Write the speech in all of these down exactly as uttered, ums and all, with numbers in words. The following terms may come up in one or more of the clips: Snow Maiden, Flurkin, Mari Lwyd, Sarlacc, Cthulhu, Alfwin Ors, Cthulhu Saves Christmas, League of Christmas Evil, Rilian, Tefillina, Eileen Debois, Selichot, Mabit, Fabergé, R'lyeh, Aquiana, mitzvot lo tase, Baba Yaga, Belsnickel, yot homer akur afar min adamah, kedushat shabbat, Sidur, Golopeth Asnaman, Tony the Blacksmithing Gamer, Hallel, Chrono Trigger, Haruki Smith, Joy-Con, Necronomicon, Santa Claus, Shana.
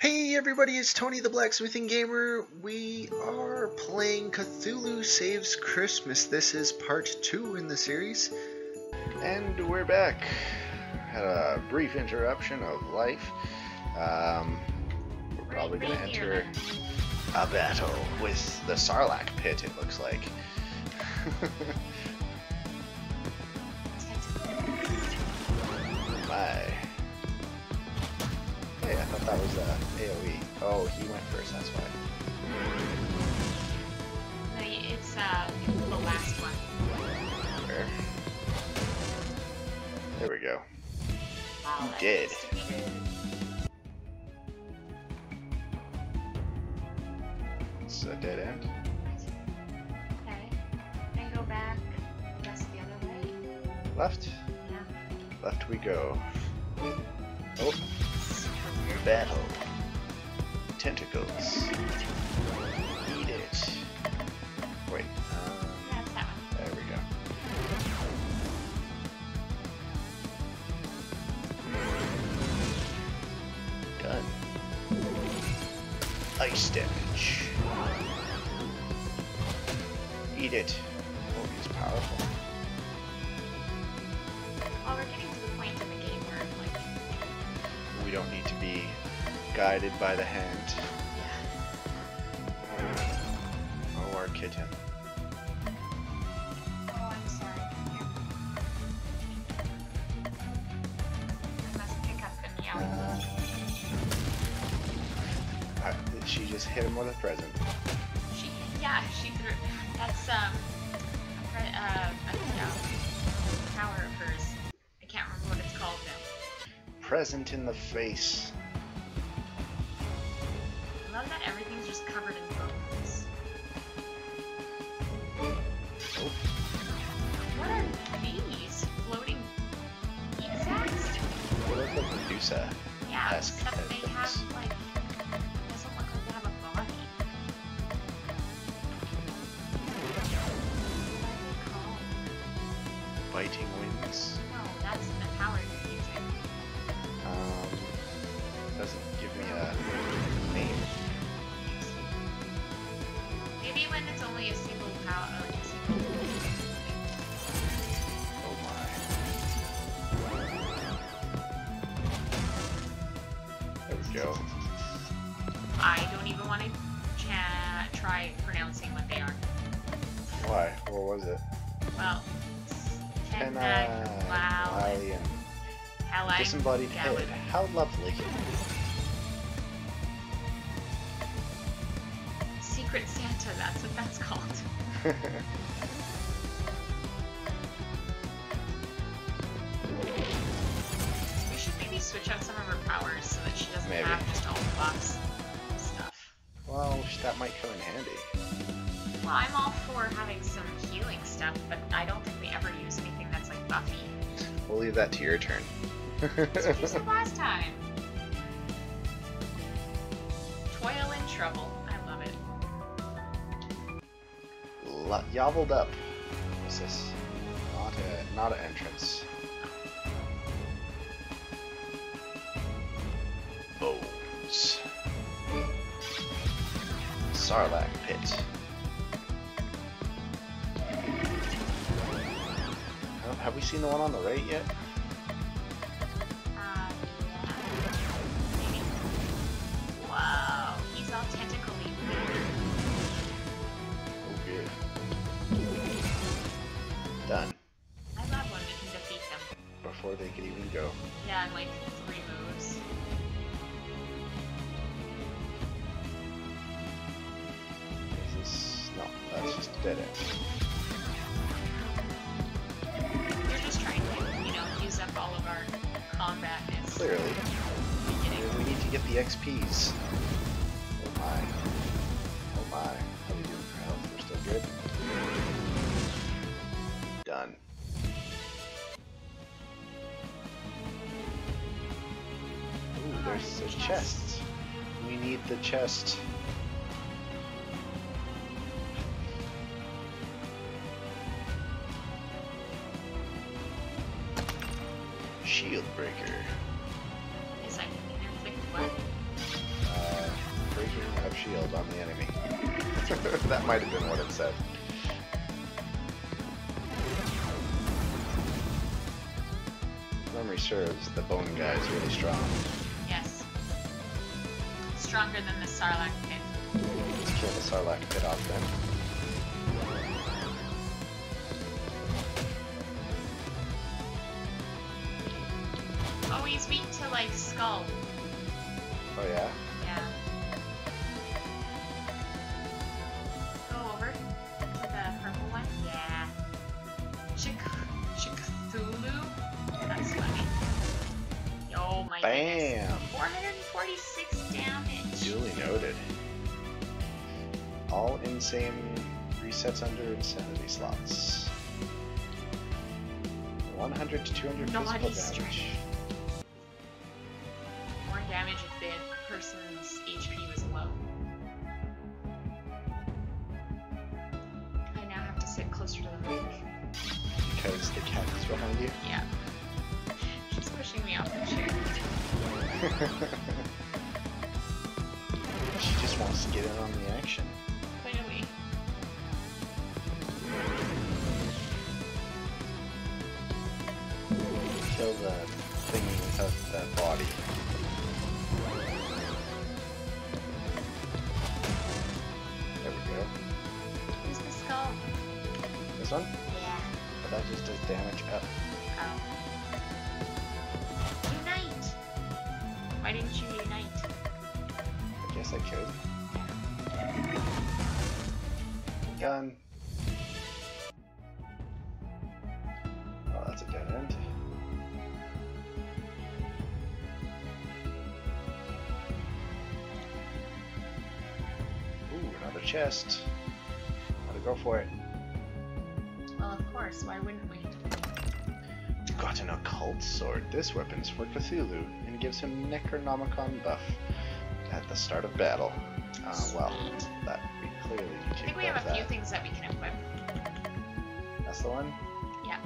Hey everybody, it's Tony the Blacksmithing Gamer. We are playing Cthulhu Saves Christmas. This is part two in the series. And we're back. Had a brief interruption of life. Um, we're probably going to enter a battle with the Sarlacc pit, it looks like. My. Hey, I thought that was uh, AoE. Oh, he went first, that's why. No, it's uh, the last one. There, there we go. He did. It's a dead end. Okay. Then go back. That's the other way. Left? Yeah. Left we go. Oh. Battle. Tentacles. Eat it. Wait. Um, yeah, it's that one. There we go. Done. Ice damage. Eat it. Oh, he's powerful. Well, we're getting to the point of the game where, like, we don't need to be guided by the hand. Yeah. Oh, our kitten. Oh, I'm sorry. I must pick up the meow. Uh, uh, did she just hit him with a present? She, yeah, she threw. That's um, a, pre uh, a meow tower of hers. I can't remember what it's called now. Present in the face. I love that everything's just covered in bones. Oh. What are these floating insects? They look like Medusa. Yeah, except they things. have like it doesn't look like they have a body. What are they called? Biting winds. No, that's the power. Um, doesn't give me a name. Maybe when it's only a single power, like a single Oh my. There we go. I don't even want to cha try pronouncing what they are. Why? What was it? Well, Ten Lalian. Disembodied head. How lovely. Secret Santa, that's what that's called. We should maybe switch out some of her powers so that she doesn't maybe. have just all the box stuff. Well, that might come in handy. Well, I'm all for having some healing stuff, but I don't think we ever use anything that's like Buffy. We'll leave that to your turn. That's what you said last time. Toil and trouble. I love it. La yoveled up. What's this? Not a not an entrance. Bones. Sarlacc pit. Oh, have we seen the one on the right yet? X Ps. Oh my. Oh my. How are we doing for health? We're still good. Done. Ooh, there's the chests. We need the chest. Shield breaker. Yes, I can. What? Uh, depends on the enemy. That might have been what it said. If memory serves, the bone guy is really strong. Yes. Stronger than the Sarlacc pit. Let's kill the Sarlacc pit off then. Oh, he's weak to, like, skull. Oh, yeah? Yeah. Go over to the purple one. Yeah. Cthulhu. That's funny. Oh, my Bam. Goodness. four hundred forty-six damage. Duly noted. All insane resets under insanity slots. one hundred to two hundred Nobody physical damage. Stretch. More damage if the person's H P was low. I now have to sit closer to the mic. Because the cat is behind you? Yeah. She's pushing me off the chair. She just wants to get in on the action. Finally. Kill the thingy of the body. This one? Yeah. But that just does damage up. Oh. Unite! Why didn't you unite? I guess I could. Yeah. Gun. Oh, that's a dead end. Ooh, another chest. Gotta go for it. Well, of course, why wouldn't we? You've got an occult sword. This weapon's for Cthulhu, and gives him Necronomicon buff at the start of battle. Uh, well, that we clearly need to I think we have a that. few things that we can equip. That's the one? Yeah.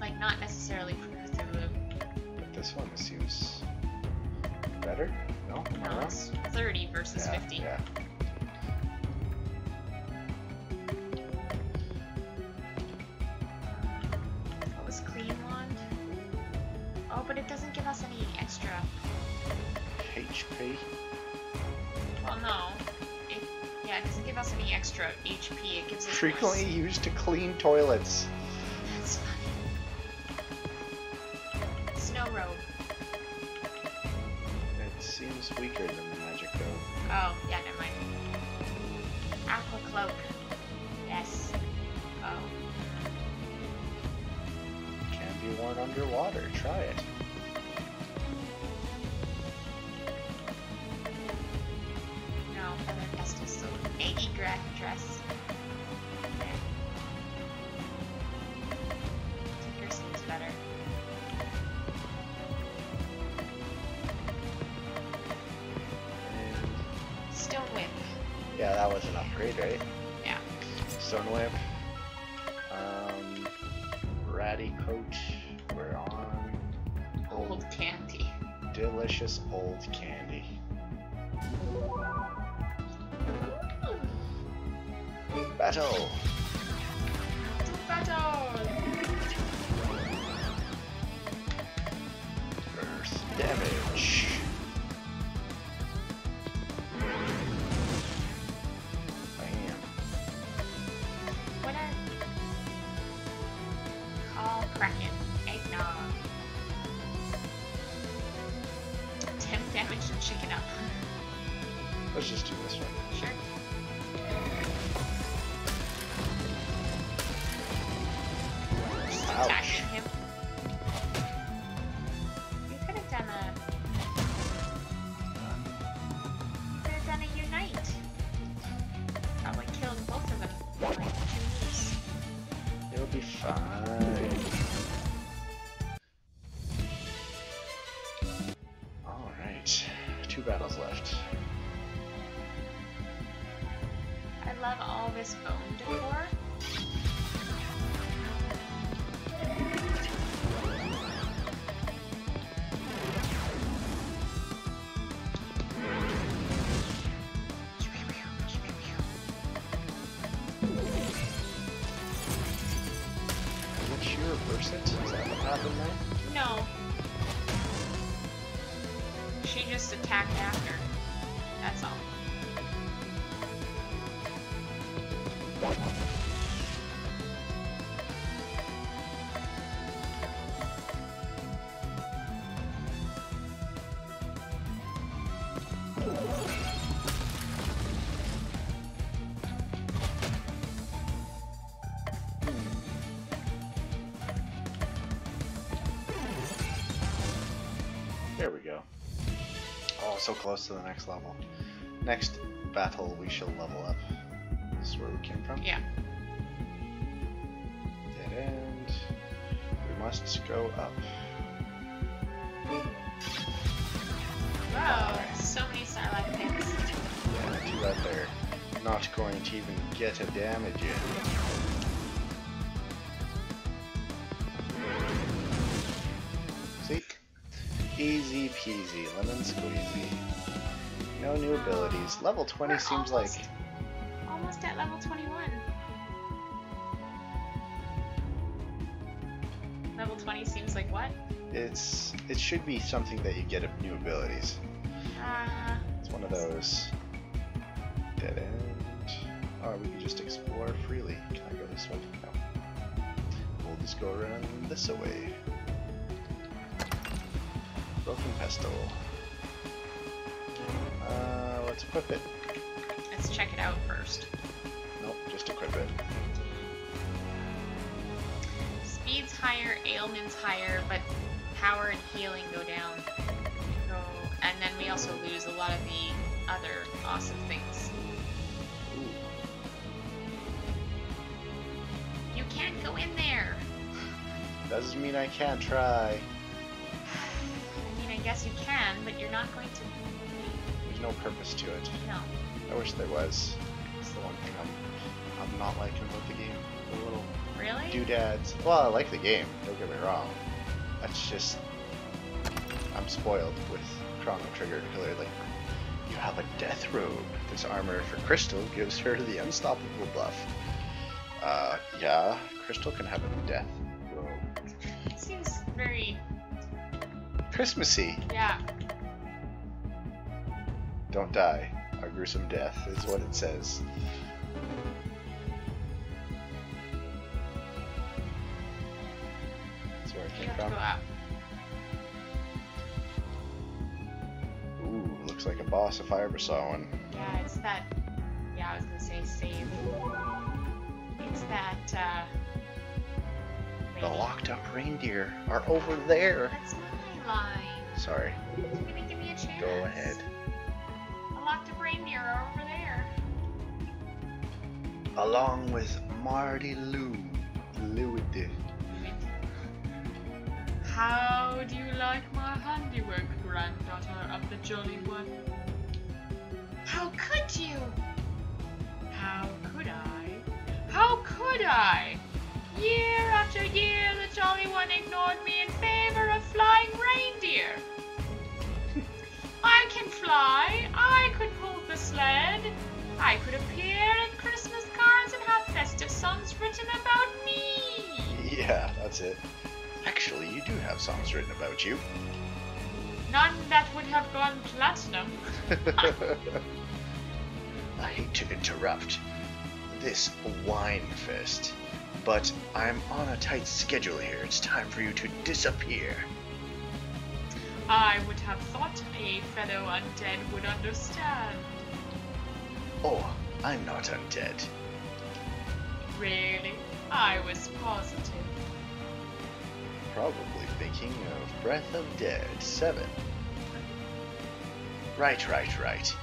Like, not necessarily for Cthulhu. But this one seems better? No? No, it's thirty versus yeah, fifty. Yeah. H P? Well, no. It, yeah, it doesn't give us any extra H P. It gives us frequently less. Used to clean toilets. That's funny. Snow robe. It seems weaker than the magic robe. Oh, yeah, never mind. Aqua cloak. Yes. Oh. Can be worn underwater. Try it. Dress. Okay. Your seems better. And stone whip. Yeah, that was an upgrade, right? Yeah. Stone whip. Um, ratty coat. We're on. Old, old candy. Delicious old candy. Battle! To battle! First damage! Bam! Winner! Call Kraken. Eggnog. ten damage and chicken up. Let's just do this one. Sure. Attacking him. You could have done a... You could have done a Unite. Probably killed both of them. Like, choose. It'll be fine. Alright. Two battles left. I love all this bone decor. She just attacked after. That's all. There we go. Oh, so close to the next level. Next battle, we shall level up. This is where we came from? Yeah. Dead end. We must go up. Wow, so many Sarlacc pits. Yeah, not too bad there. Not going to even get a damage in. Easy peasy, lemon squeezy. No new abilities. Level twenty. We're seems almost, like almost at level twenty-one. Level twenty seems like what? It's it should be something that you get a new abilities. Uh, it's one of those. Dead end. Oh, we can just explore freely. Can I go this way? No. We'll just go around this away. Broken pestle. Uh, let's equip it. Let's check it out first. Nope, just equip it. Speed's higher, ailment's higher, but power and healing go down. Go. And then we also lose a lot of the other awesome things. Ooh. You can't go in there! Doesn't mean I can't try. Yes, you can, but you're not going to... There's no purpose to it. No. I wish there was. It's the one thing I'm, I'm not liking about the game. The little... Really? Doodads. Well, I like the game, don't get me wrong. That's just... I'm spoiled with Chrono Trigger, clearly. You have a death robe. This armor for Crystal gives her the unstoppable buff. Uh, yeah, Crystal can have a death robe. It seems very... Christmassy. Yeah. Don't die. A gruesome death is what it says. That's where it came from. Ooh, looks like a boss if I ever saw one. Yeah, it's that. Yeah, I was gonna say save. It's that. Uh, the locked-up reindeer are over there. That's Line. Sorry. Maybe give me a chance. Go ahead. A locked-up reindeer are over there. Along with Mari Lwyd. How do you like my handiwork, granddaughter of the Jolly One? How could you? How could I? How could I? Year after year, the Jolly One ignored me in favor of flying reindeer. I can fly, I could pull the sled, I could appear in Christmas cards and have festive songs written about me. Yeah, that's it. Actually, you do have songs written about you. None that would have gone platinum. I hate to interrupt this wine fest, but I'm on a tight schedule here. It's time for you to disappear. I would have thought a fellow undead would understand. Oh, I'm not undead. Really? I was positive. Probably thinking of Breath of the Dead seven. Right, right, right.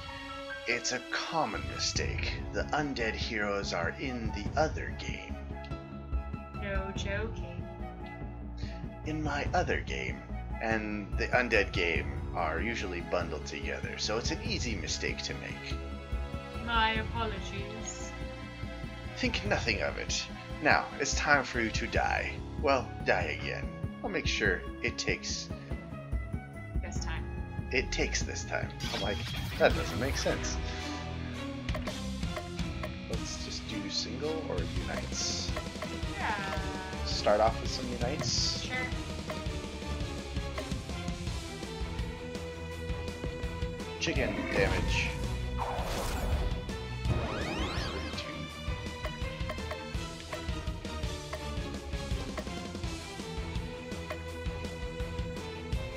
It's a common mistake. The undead heroes are in the other game. No joking. In my other game and the undead game are usually bundled together, so it's an easy mistake to make. My apologies. Think nothing of it. Now, it's time for you to die. Well, die again. I'll make sure it takes... This time. It takes this time. I'm like, that doesn't make sense. Let's just do single or unites. Start off with some unites. Sure. chicken damage.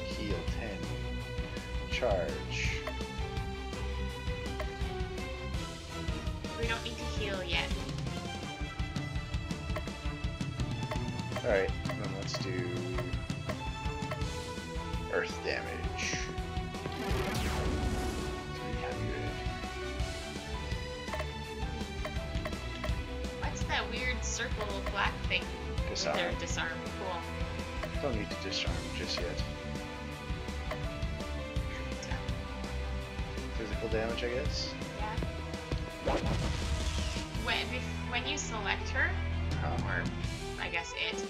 Heal ten. Charge. We don't need to heal yet. Alright, then let's do earth damage. What's that weird circle black thing? Disarm. They're disarmed. Cool. Don't need to disarm just yet. Physical damage, I guess? Yeah. When, if, when you select her, oh. or I guess it,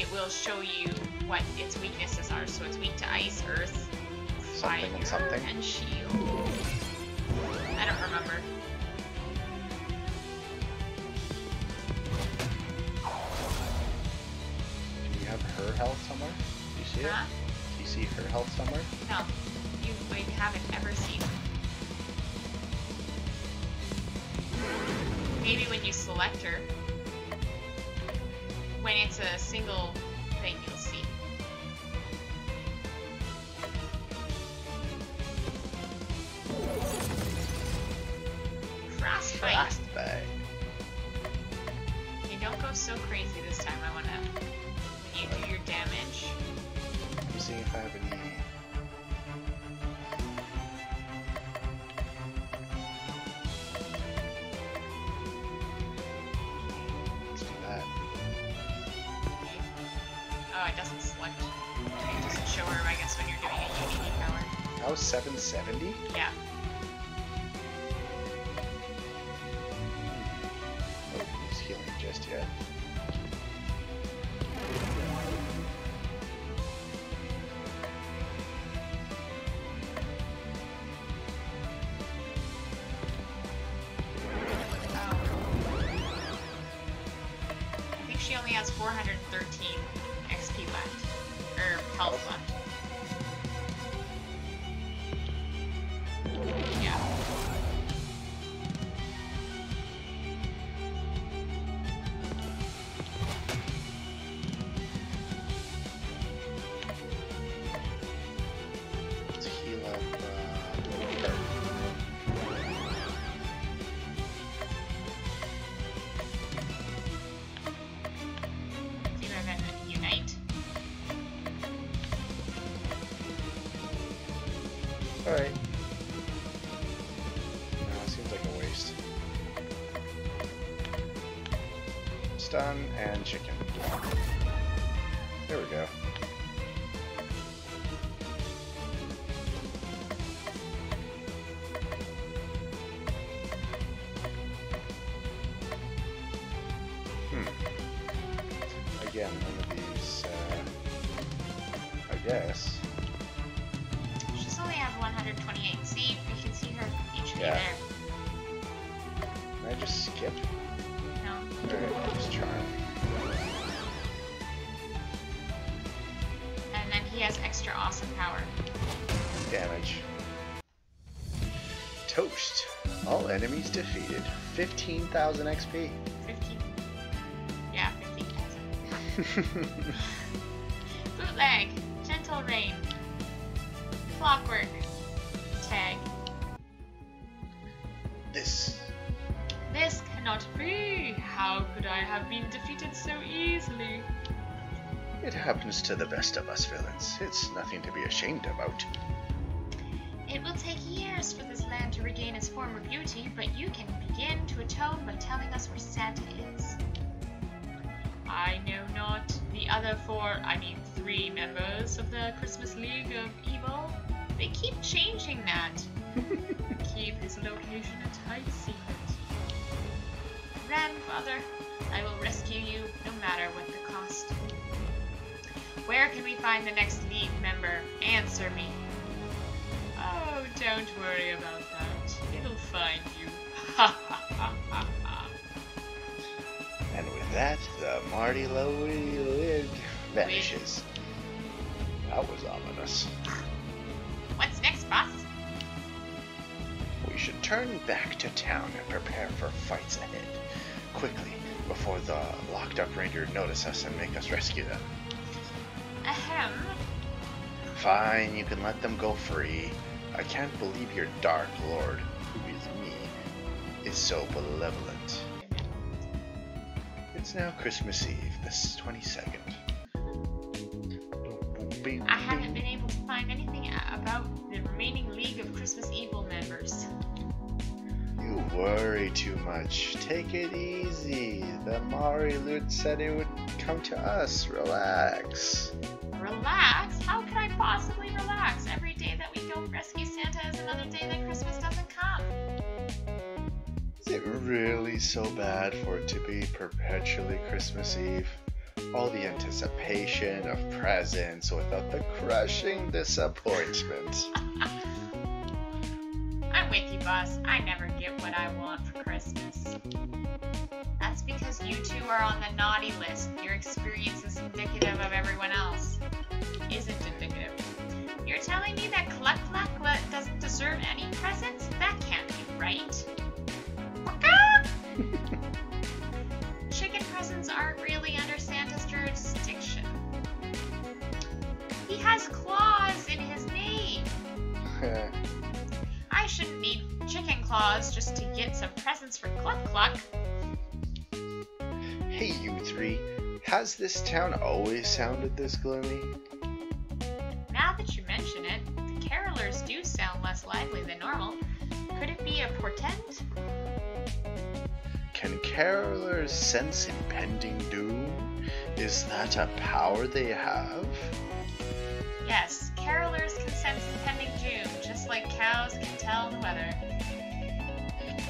it will show you what its weaknesses are. So it's weak to ice, earth, fire, and, something. and shield. I don't remember. Do you have her health somewhere? Do you see huh? it? Do you see her health somewhere? No. You, you haven't ever seen it. Maybe when you select her, when it's a single thing, you'll see. Frostbite. Frostbite. Okay, don't go so crazy this time. I wanna. When you right. do your damage. Let me see if I have any. seven seventy? Yeah. Oh, he's healing just yet. Done and chicken. There we go. Hmm. Again, one of these, uh, I guess. She's only at one hundred twenty-eight. See, you can see her each yeah. there. Can I just skip? Alright, just charm. And then he has extra awesome power. Damage. Toast. All enemies defeated. fifteen thousand X P. fifteen. Yeah, fifteen thousand. Bootleg. Gentle rain. Clockwork. Tag. This. This cannot be! How could I have been defeated so easily? It happens to the best of us villains. It's nothing to be ashamed about. It will take years for this land to regain its former beauty, but you can begin to atone by telling us where Santa is. I know not. The other four, I mean three members of the Christmas League of Evil, they keep changing that. Keep his location a tight secret. Grandfather, I will rescue you no matter what the cost. Where can we find the next league member? Answer me. Oh, don't worry about that. It'll find you. Ha ha ha ha ha. And with that, the Mari Lwyd vanishes. Wait. That was ominous. What's next, boss? should turn back to town and prepare for fights ahead. Quickly, before the locked-up reindeer notice us and make us rescue them. Ahem. Fine, you can let them go free. I can't believe your Dark Lord, who is me, is so malevolent. It's now Christmas Eve, the twenty-second. I haven't been able to find anything about the remaining League of Christmas Evil members. You worry too much. Take it easy. The Mari Lwyd said it would come to us. Relax. Relax? How could I possibly relax? Every day that we don't rescue Santa is another day that Christmas doesn't come. Is it really so bad for it to be perpetually Christmas Eve? All the anticipation of presents without the crushing disappointment. I'm with you, boss. I never get what I want for Christmas. That's because you two are on the naughty list. Your experience is indicative of everyone else. Isn't indicative. You're telling me that Cluck Cluck doesn't deserve any presents? That can't be right. Chicken presents aren't really under Santa's jurisdiction. He has claws in his name. I shouldn't need chicken claws just to get some presents for Cluck Cluck. Hey, you three. Has this town always sounded this gloomy? Now that you mention it, the carolers do sound less lively than normal. Could it be a portent? Can carolers sense impending doom? Is that a power they have? Yes, carolers can sense impending doom, just like cows can tell the weather.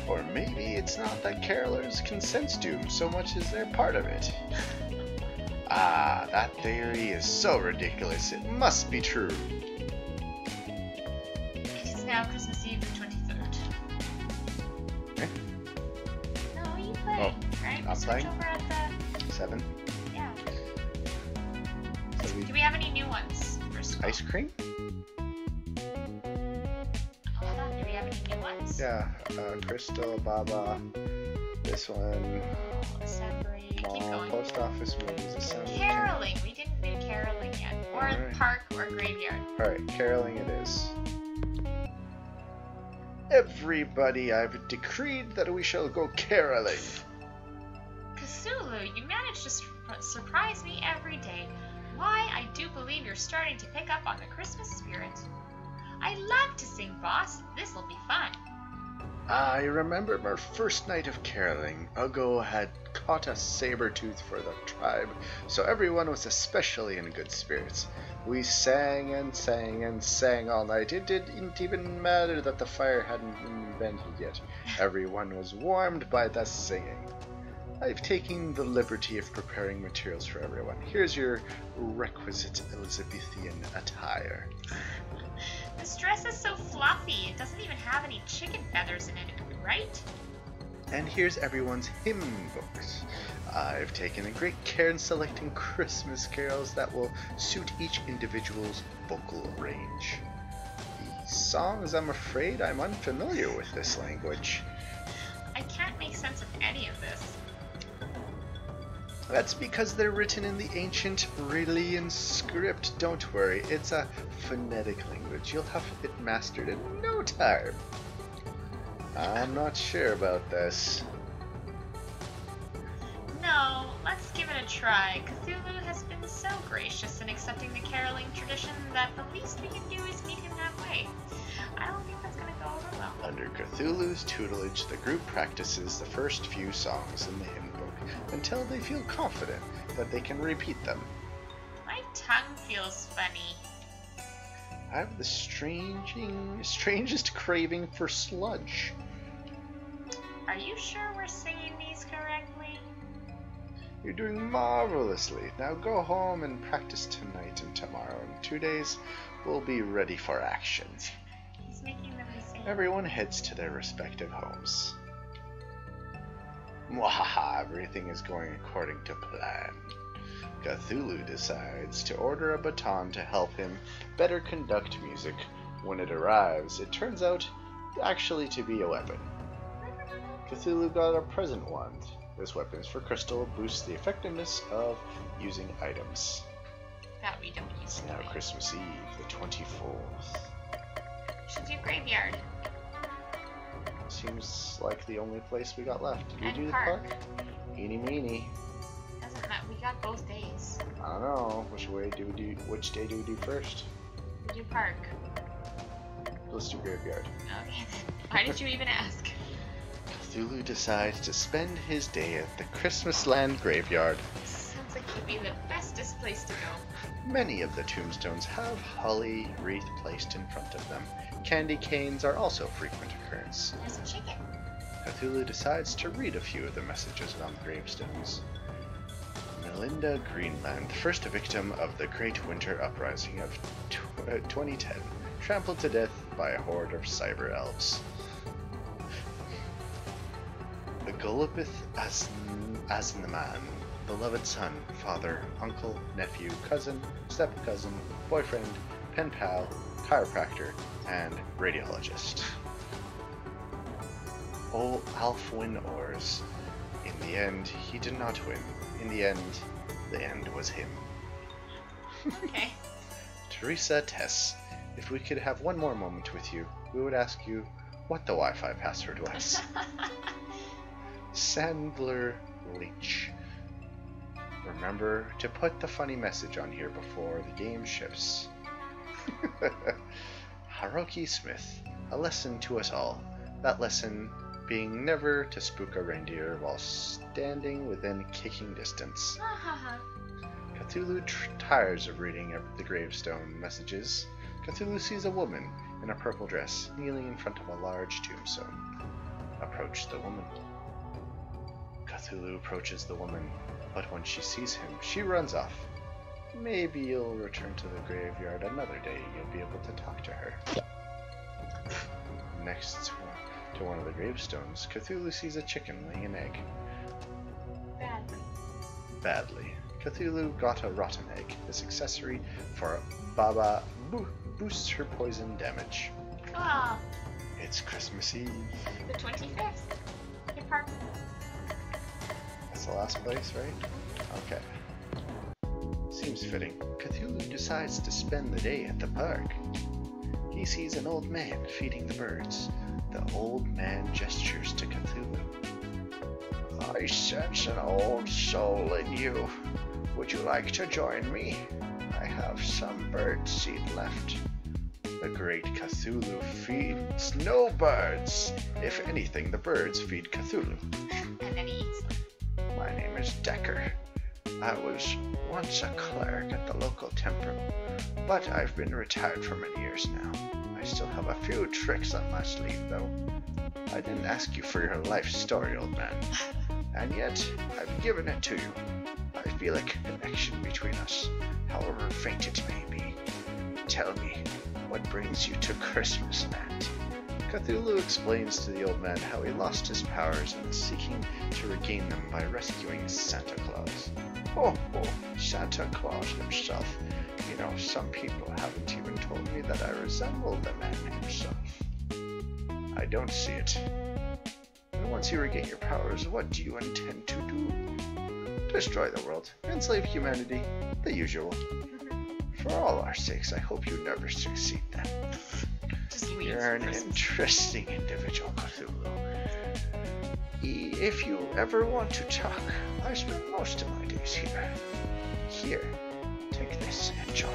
Or maybe it's not that carolers can sense doom so much as they're part of it. Ah, that theory is so ridiculous, it must be true. It is now Christmas Eve the twenty-third. Eh? No, you play, oh, right? I'm playing. Over at the... Seven. Yeah. So we... Do we have any new ones? First Ice cream? Yeah, uh, Crystal, Baba, this one, Assembly, mall, post office, movies, assembly. Caroling, we didn't do caroling yet, or right. Park or graveyard. Alright, caroling it is. Everybody, I've decreed that we shall go caroling. Cthulhu, you manage to su surprise me every day. Why, I do believe you're starting to pick up on the Christmas spirit. I love to sing, boss. This'll be fun. I remember our first night of caroling. Ugo had caught a saber tooth for the tribe, so everyone was especially in good spirits. We sang and sang and sang all night. It didn't even matter that the fire hadn't been invented yet. Everyone was warmed by the singing. I've taken the liberty of preparing materials for everyone. Here's your requisite Elizabethan attire. This dress is so fluffy, it doesn't even have any chicken feathers in it, right? And here's everyone's hymn books. I've taken a great care in selecting Christmas carols that will suit each individual's vocal range. These songs, I'm afraid I'm unfamiliar with this language. I can't make sense of any of this. That's because they're written in the ancient Rilian script. Don't worry, it's a phonetic language. You'll have it mastered in no time. I'm not sure about this. No, let's give it a try. Cthulhu has been so gracious in accepting the caroling tradition that the least we can do is meet him halfway. I don't think that's going to go over well. Under Cthulhu's tutelage, the group practices the first few songs in the hymn until they feel confident that they can repeat them. My tongue feels funny. I have the strangest craving for sludge. Are you sure we're singing these correctly? You're doing marvelously. Now go home and practice tonight and tomorrow. In two days, we'll be ready for action. He's making them sing. Everyone heads to their respective homes. Mwahaha, everything is going according to plan. Cthulhu decides to order a baton to help him better conduct music. When it arrives, it turns out actually to be a weapon. Cthulhu got a present wand. This weapon's for crystal, boosts the effectiveness of using items. That we don't use. It's now Christmas Eve, the twenty-fourth. We should do graveyard. Seems like the only place we got left. Did you do the park? Eeny meeny. Doesn't matter. We got both days. I don't know. Which way do we do? Which day do we do first? We do park. Let's do graveyard. Okay. Why did you even ask? Cthulhu decides to spend his day at the Christmasland graveyard. Sounds like it would be the bestest place to go. Many of the tombstones have holly wreath placed in front of them. Candy canes are also a frequent occurrence. There's a chicken. Cthulhu decides to read a few of the messages on the gravestones. Melinda Greenland, the first victim of the Great Winter Uprising of twenty ten, trampled to death by a horde of cyber elves. Golopeth Asnaman, beloved son, father, uncle, nephew, cousin, step-cousin, boyfriend, pen pal, chiropractor, and radiologist. Oh, Alfwin Ors. In the end, he did not win. In the end, the end was him. Okay. Teresa Tess, if we could have one more moment with you, we would ask you what the Wi-Fi password was. Sandler Leach. Remember to put the funny message on here before the game shifts. Haruki Smith. A lesson to us all. That lesson being never to spook a reindeer while standing within kicking distance. Cthulhu tires of reading up the gravestone messages. Cthulhu sees a woman in a purple dress kneeling in front of a large tombstone. Approach the woman. Cthulhu approaches the woman, but when she sees him, she runs off. Maybe you'll return to the graveyard another day and you'll be able to talk to her. Next to one of the gravestones, Cthulhu sees a chicken laying an egg. Badly. Badly. Cthulhu got a rotten egg. This accessory for Baba bo boosts her poison damage. Ah. It's Christmas Eve. The twenty-fifth. Your partner. That's the last place, right? Okay. Seems fitting. Cthulhu decides to spend the day at the park. He sees an old man feeding the birds. The old man gestures to Cthulhu. I sense an old soul in you. Would you like to join me? I have some bird seed left. The great Cthulhu feeds no birds. If anything, the birds feed Cthulhu. And then he eats them. My name is Decker. I was once a clerk at the local temple, but I've been retired for many years now. I still have a few tricks up my sleeve, though. I didn't ask you for your life story, old man, and yet I've given it to you. I feel a connection between us, however faint it may be. Tell me, what brings you to Christmas land? Cthulhu explains to the old man how he lost his powers and is seeking to regain them by rescuing Santa Claus. Oh, oh, Santa Claus himself. You know, some people haven't even told me that I resemble the man himself. I don't see it. And once you regain your powers, what do you intend to do? Destroy the world, enslave humanity, the usual. For all our sakes, I hope you never succeed then. You're an interesting individual, Cthulhu. If you ever want to talk, I spend most of my days here. Here, take this, enjoy.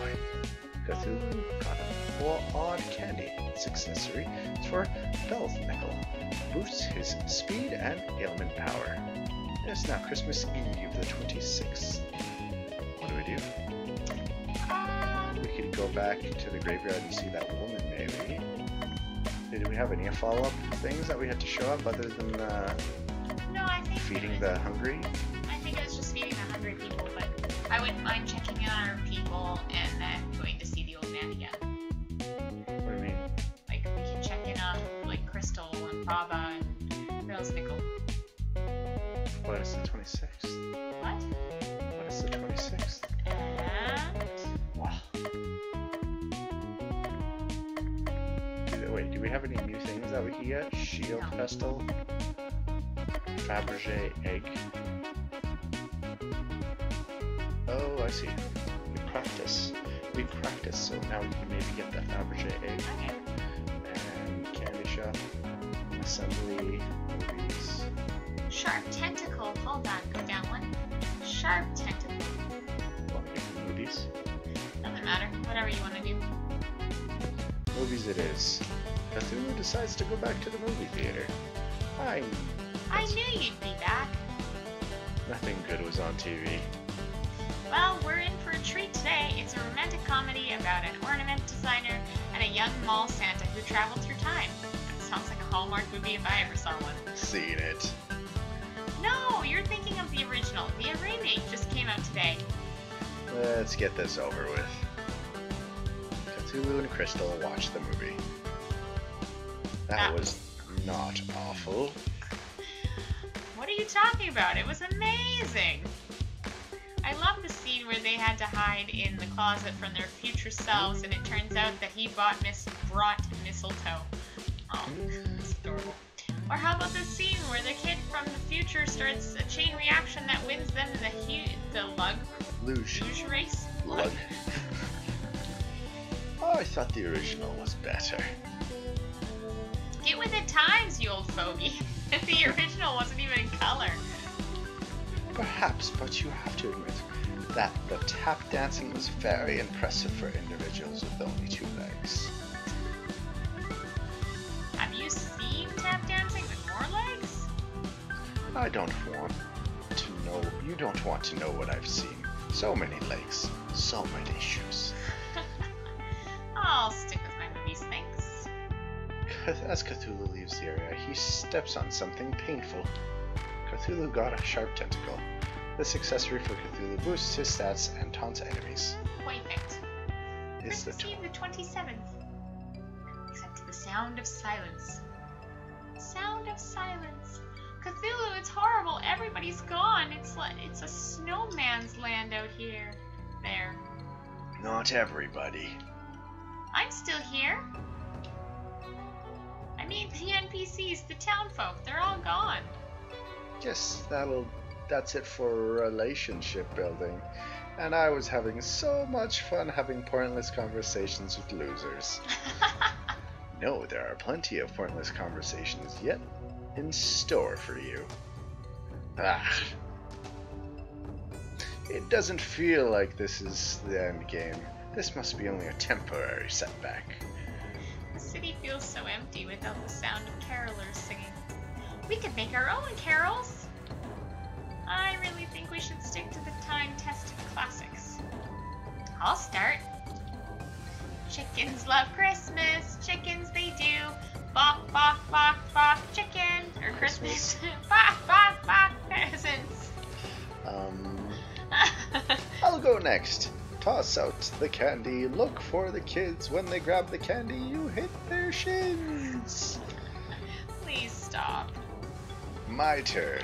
Cthulhu got a odd candy. This accessory is for Belsnickel. Boosts his speed and ailment power. It's now Christmas Eve, the twenty-sixth. What do we do? We could go back to the graveyard and see that woman, maybe. Did we have any follow-up things that we had to show up other than uh, no, I think feeding was, the hungry? I think it was just feeding the hungry people, but I wouldn't mind checking in on our people and then going to see the old man again. What do you mean? Like, we can check in on, like, Crystal and Baba and Belsnickel. What is the twenty-sixth? What? What is the twenty-sixth? And... wow. wait, do we have any new things that we can get? Shield no. Pestle, Fabergé egg. Oh, I see. We practice. We practice, so now we can maybe get that Fabergé egg. And candy shop, assembly, movies. Sharp tentacle. Hold on, go down one. Sharp tentacle. Well, yeah, movies. Doesn't matter. Whatever you want to do. Movies it is. Cthulhu decides to go back to the movie theater. I. I knew you'd be back. Nothing good was on T V. Well, we're in for a treat today. It's a romantic comedy about an ornament designer and a young mall Santa who traveled through time. That sounds like a Hallmark movie if I ever saw one. Seen it. No, you're thinking of the original. The remake just came out today. Let's get this over with. Cthulhu and Crystal watched the movie. That ah. was not awful. What are you talking about? It was amazing! I love the scene where they had to hide in the closet from their future selves, and it turns out that he bought mis- brought mistletoe. Oh, that's adorable. Or how about the scene where the kid from the future starts a chain reaction that wins them the hu- the lug? Luge. Luge race? Lug. Oh, I thought the original was better. Get with the times, you old fogey. The original wasn't even in color. Perhaps, but you have to admit that the tap dancing was very impressive for individuals with only two legs. Have you seen tap dancing with more legs? I don't want to know. You don't want to know what I've seen. So many legs, so many shoes. I'll stick with my movies, thanks. As Cthulhu leaves the area, he steps on something painful. Cthulhu got a sharp tentacle. This accessory for Cthulhu boosts his stats and taunts enemies. Perfect. It's the twenty-seventh. Except the sound of silence. Sound of silence. Cthulhu, it's horrible. Everybody's gone. It's it's a snowman's land out here. There. Not everybody. I'm still here. I mean, the N P Cs, the townfolk, they're all gone. Yes, that'll, that's it for relationship building. And I was having so much fun having pointless conversations with losers. No, there are plenty of pointless conversations yet in store for you. Ah. It doesn't feel like this is the end game. This must be only a temporary setback. The city feels so empty without the sound of carolers singing. We could make our own carols! I really think we should stick to the time-tested classics. I'll start. Chickens love Christmas, chickens they do. Bok, bok, bok, bok, chicken. Or Christmas. Bok, bok, bok, presents. Um, I'll go next. Toss out the candy, look for the kids. When they grab the candy, you hit their shins. Please stop. My turn.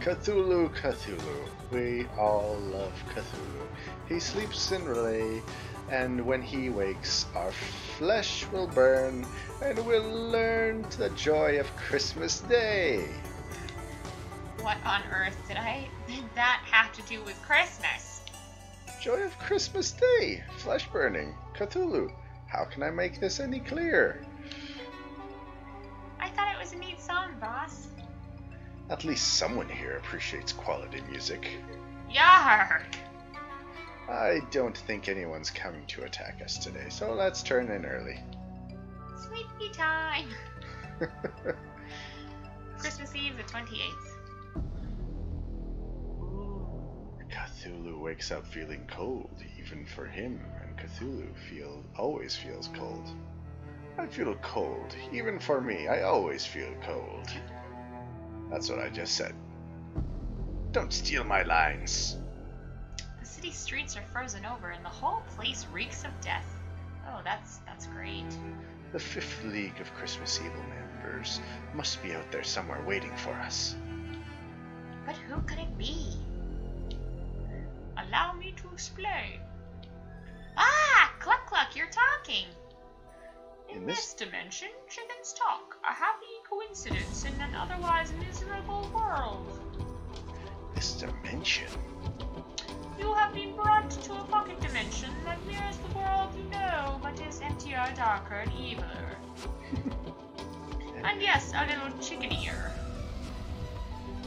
Cthulhu, Cthulhu. We all love Cthulhu. He sleeps in R'lyeh, and when he wakes, our flesh will burn, and we'll learn the joy of Christmas Day. What on earth did I? Did that have to do with Christmas? Joy of Christmas Day. Flesh burning. Cthulhu. How can I make this any clearer? I thought it was a neat song, boss. At least someone here appreciates quality music. Yarr! I don't think anyone's coming to attack us today, so let's turn in early. Sleepy time! Christmas Eve the twenty-eighth. Cthulhu wakes up feeling cold, even for him, and Cthulhu feel, always feels cold. I feel cold, even for me, I always feel cold. That's what I just said. Don't steal my lines. The city streets are frozen over and the whole place reeks of death. Oh, that's that's great. The Fifth League of Christmas Evil members must be out there somewhere waiting for us. But who could it be? Allow me to explain. Ah, Cluck Cluck, you're talking. In this dimension, chickens talk. A happy coincidence in an otherwise miserable world. This dimension? You have been brought to a pocket dimension that mirrors the world you know, but is emptier, darker, and eviler. And yes, a little chickenier.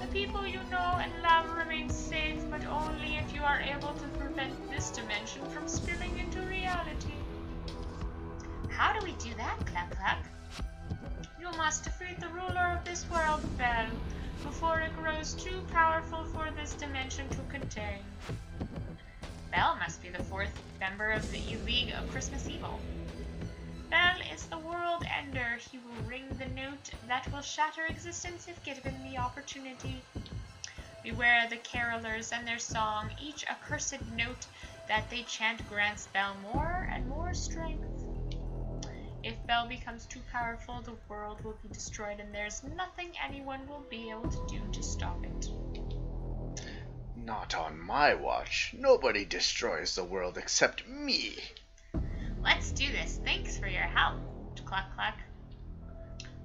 The people you know and love remain safe, but only if you are able to prevent this dimension from spilling into reality. How do we do that, Clap Clap? You must defeat the ruler of this world, Bell, before it grows too powerful for this dimension to contain. Bell must be the fourth member of the League of Christmas Evil. Bell is the world ender. He will ring the note that will shatter existence if given the opportunity. Beware the carolers and their song. Each accursed note that they chant grants Bell more and more strength. If Bell becomes too powerful, the world will be destroyed and there's nothing anyone will be able to do to stop it. Not on my watch. Nobody destroys the world except me. Let's do this. Thanks for your help, Clack Clack.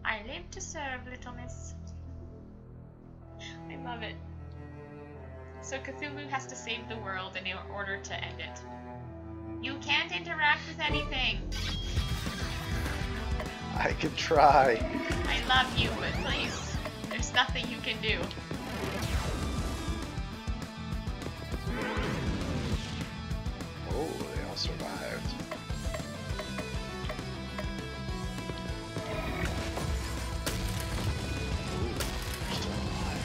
I live to serve, little miss. I love it. So Cthulhu has to save the world in order to end it. You can't interact with anything. I could try. I love you, but please, there's nothing you can do. Oh, they all survived. Ooh, they're still alive.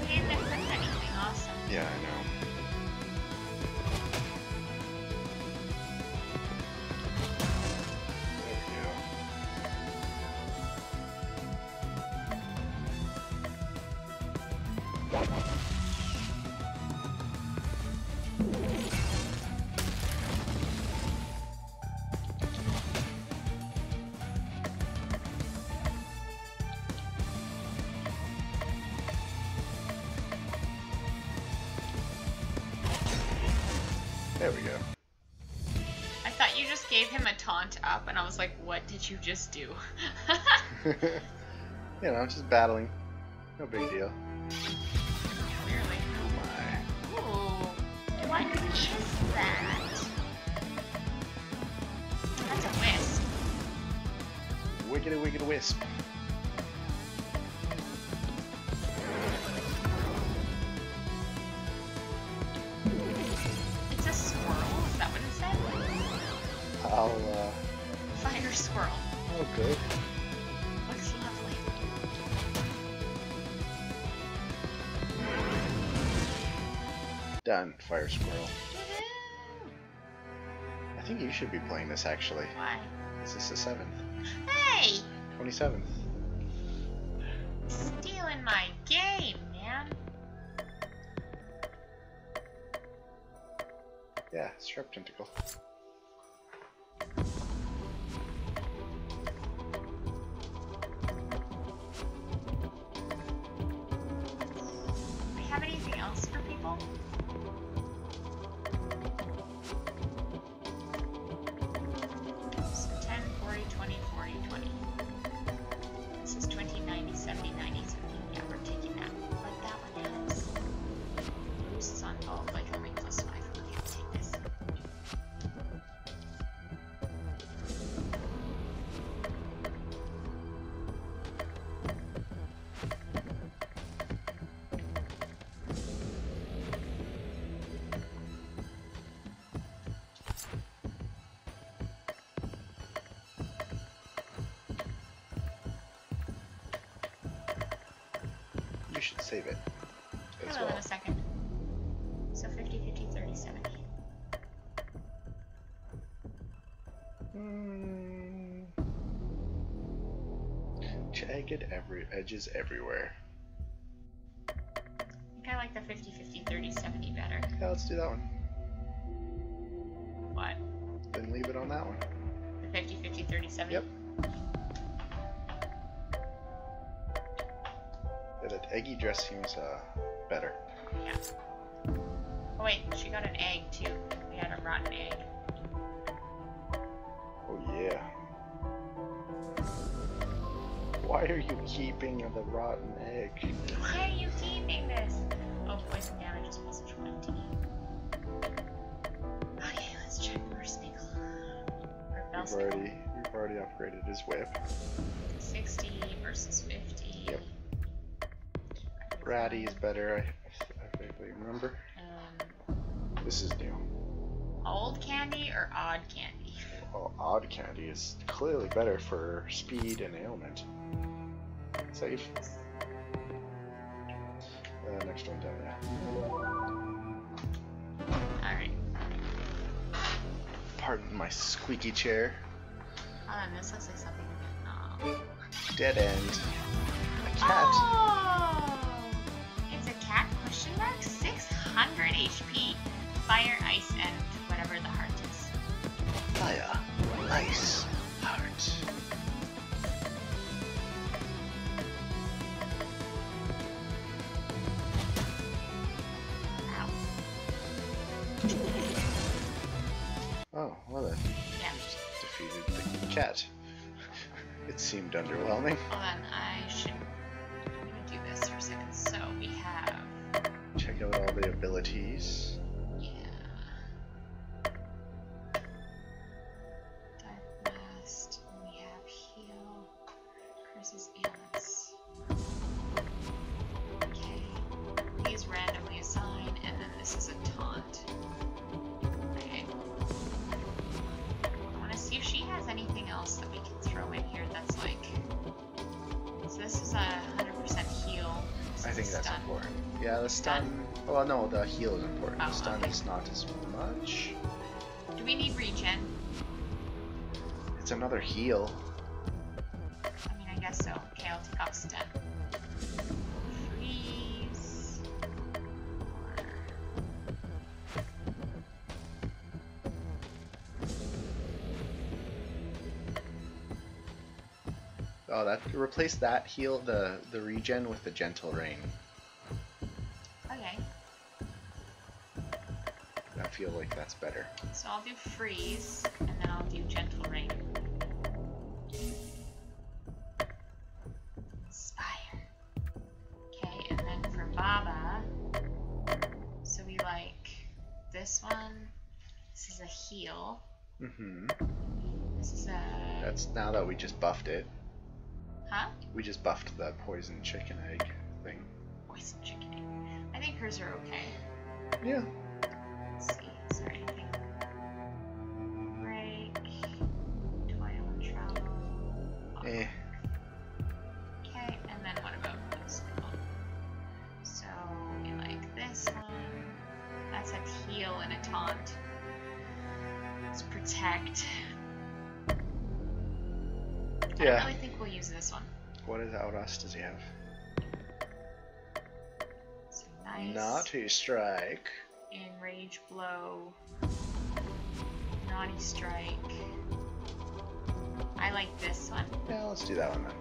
We didn't equip anything awesome. Yeah, I know. There we go. I thought you just gave him a taunt up, and I was like, what did you just do? You know, I'm just battling. No big deal. Clearly. Oh my. Ooh. What is that? That's a wisp. Wiggity wiggity wisp. I'll, uh... Fire swirl. Oh, good. Looks lovely. Done. Fire squirrel. I think you should be playing this, actually. Why? This is the seventh. Hey! twenty-seventh. Stealing my game, man. Yeah, Strep Tentacle. You should save it as well. I will in a second. So fifty, fifty, thirty, seventy. Mm. Jagged every edges everywhere. I think I like the fifty, fifty, thirty, seventy better. Yeah, let's do that one. What? Then leave it on that one. The fifty, fifty, thirty, seventy? Yep. That eggy dress seems uh, better. Yeah. Oh wait, she got an egg too. We had a rotten egg. Oh yeah. Yeah. Why are you keeping the rotten egg? Why are you keeping this? Oh, poison damage is plus twenty. Okay, let's check Belsnickel. We've already, we've already upgraded his whip. sixty versus fifty. Yep. Ratty is better, I, I vaguely remember. Um, this is new. Old candy or odd candy? Well, odd candy is clearly better for speed and ailment. Save. Uh, next one down there. Alright. Pardon my squeaky chair. Hold on, this looks like something good. Oh. Dead end. A cat. Oh! It's a cat, question mark? six hundred H P. Fire, ice, and whatever the heart is. Fire, ice, heart. Ow. Oh, well then. Yeah. Just defeated the cat. It seemed underwhelming. Hold on, I should... I'm gonna do this for a second. So, we have... Check out all the abilities. Stun. Well, no, the heal is important. Oh, Stun okay. is not as much. Do we need regen? It's another heal. I mean, I guess so. Okay, I'll take off stun. Freeze. Oh, that replace that heal, the the regen with the gentle rain. Feel like that's better. So I'll do freeze, and then I'll do gentle rain. Inspire. Okay, and then for Baba, so we like this one. This is a heal. Mm-hmm. This is a... That's now that we just buffed it. Huh? We just buffed the poison chicken egg thing. Poison chicken egg. I think hers are okay. Yeah. Let's see, is there anything? Break. Do I want to travel? Oh. Eh. Okay, and then what about this one? So we like this one. That's a heal and a taunt. Let's protect. Yeah. I really think we'll use this one. What is out us does he have? So nice. Naughty strike. Enrage blow, naughty strike. I like this one. Yeah, let's do that one then.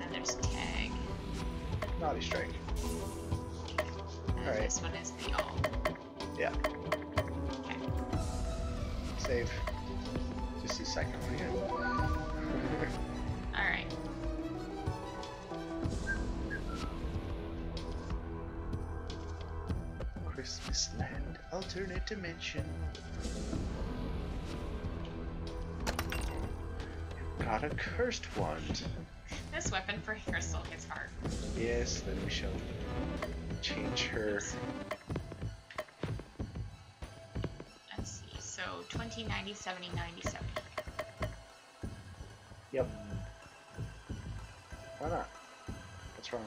Then there's tag. Naughty strike. Okay. And all right. This one is the all. Yeah. Okay. Save. Just a second one again. All right. Christmas land, alternate dimension. You've got a cursed wand. This weapon for Crystal hits hard. Yes, then we shall change her. Let's see, so twenty, ninety, seventy, ninety, seventy. Yep. Why not? What's wrong?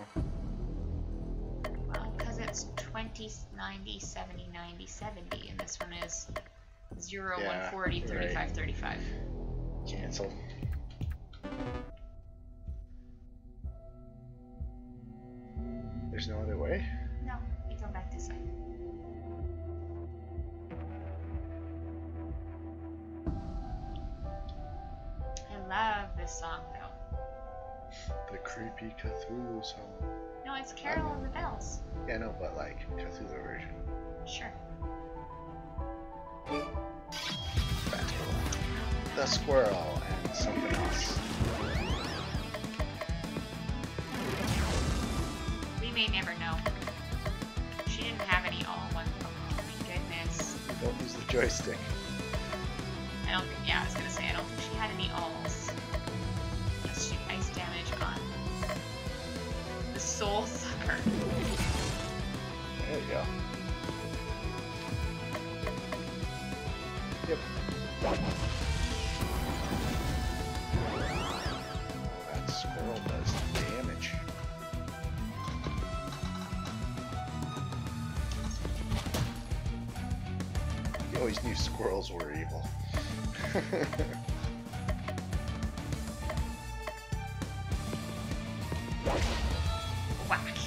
It's twenty, ninety, seventy, ninety, seventy, and this one is zero, yeah, one forty, thirty-five, right. thirty-five. Cancel. There's no other way? No, we go back this way. I love this song though. The creepy Cthulhu song. No, it's Carol and the Bells. Yeah, no, but like, Cthulhu version. Sure. Back to the the squirrel and something else. We may never know. She didn't have any all-in-one. Oh my goodness. Don't use the joystick. I don't think, yeah, I was gonna say, I don't think she had any alls. Unless she ice damage on the soul sucker. There you go. Yep. That squirrel does damage. You always knew squirrels were evil. Whack.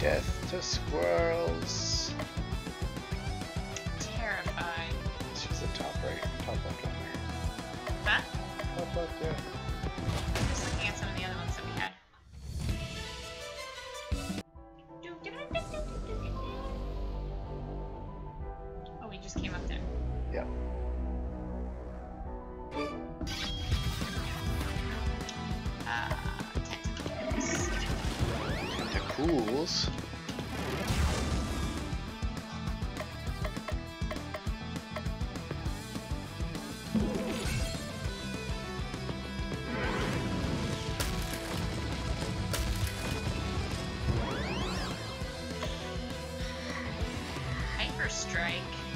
Death to squirrels. Terrifying. She's the top right, top left on there. Huh? Top left there. I'm just looking at some of the other ones that we had.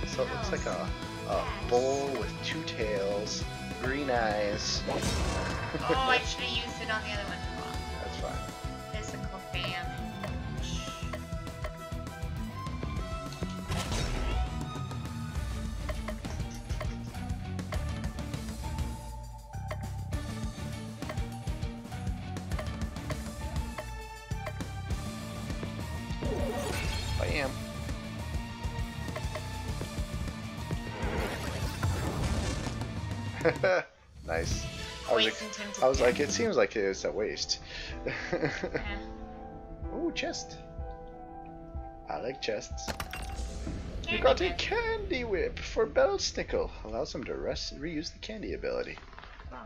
So it looks like a, a bull with two tails, green eyes. Oh, I should have used it on the other one. Well, that's fine. Physical damage. Bam. Nice. I was, like, I was like, it seems like it was a waste. Yeah. Ooh, chest. I like chests. You got a candy whip for Belsnickel. Allows him to rest, reuse the candy ability. Oh.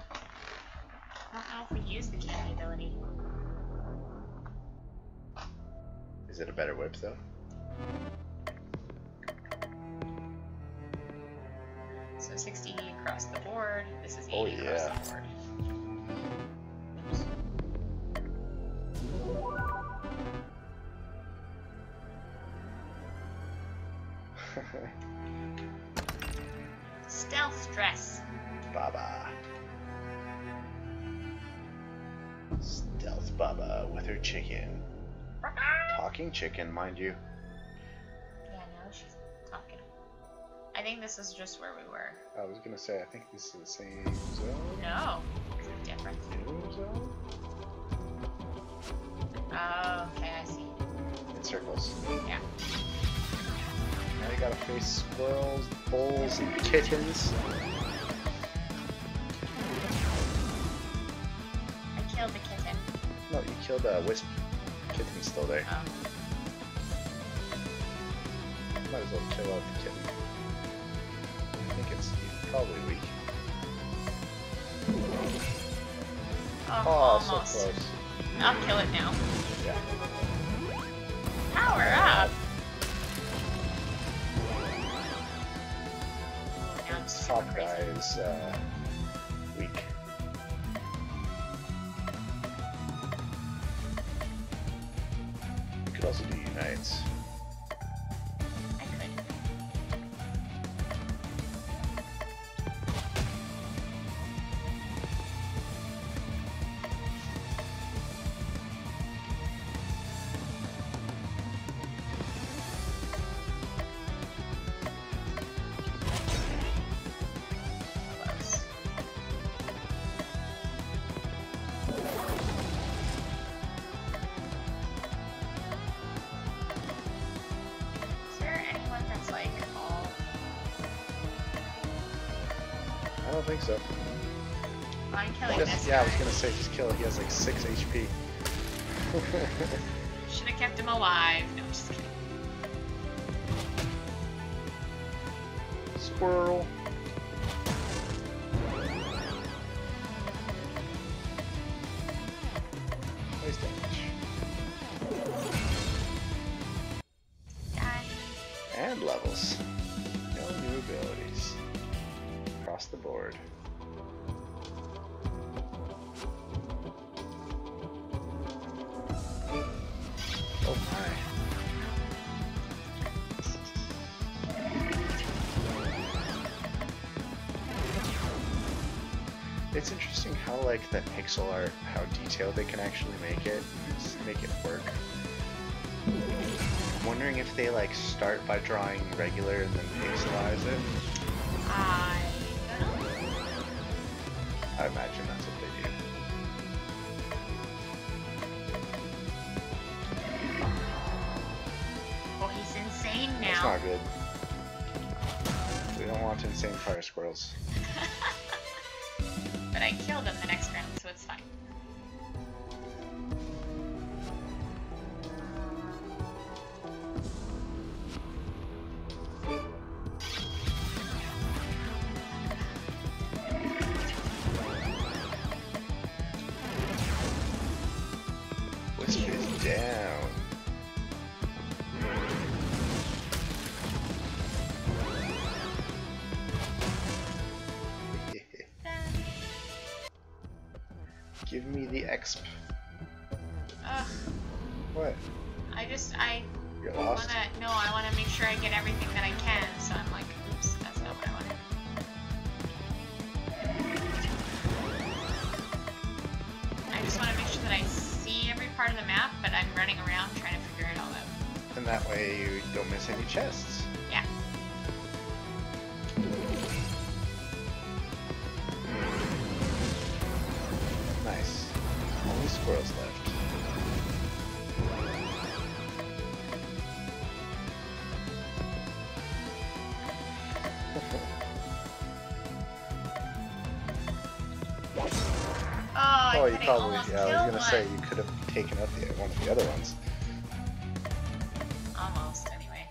I don't know if we use the candy ability. Is it a better whip though? So sixty across the board. This is eighty oh, yeah. across the board. Stealth dress. Baba. Stealth Baba with her chicken. Talking chicken, mind you. Yeah, no, she's talking. I think this is just where we were. I was gonna say, I think this is the same zone. No, it's different. Same zone? Oh, okay, I see. In circles. Yeah. Now you gotta face squirrels, bulls, and kittens. I killed the kitten. No, you killed a wisp. Kitten's still there. Oh. Might as well kill out the kitten. I think it's probably weak. Oh, oh so close. I'll kill it now. Yeah. Power up! Now this top guy is uh, weak. You could also do unites. I don't think so. I'm killing just, this. Yeah, guy. I was gonna say just kill it. He has like six H P. Should have kept him alive. No, just kidding. Squirrel. Nice damage. Die. And levels. No new abilities. Across the board. It's interesting how, like, that pixel art, how detailed they can actually make it, make it work. I'm wondering if they, like, start by drawing regular and then pixelize it. I don't know. I imagine that's what they do. Well, he's insane now. That's not good. We don't want insane fire squirrels. But I killed him the next round, so it's fine. Wisp is down. Give me the exp. Ugh. What? I just, I You're lost? Wanna, no, I want to make sure I get everything that I can, so I'm like, oops, that's not what I wanted. I just want to make sure that I see every part of the map, but I'm running around trying to figure it all out. And that way you don't miss any chests. Yeah. Squirrels left. Oh, I oh you probably yeah. I was gonna one. say you could have taken out the one of the other ones. Almost anyway.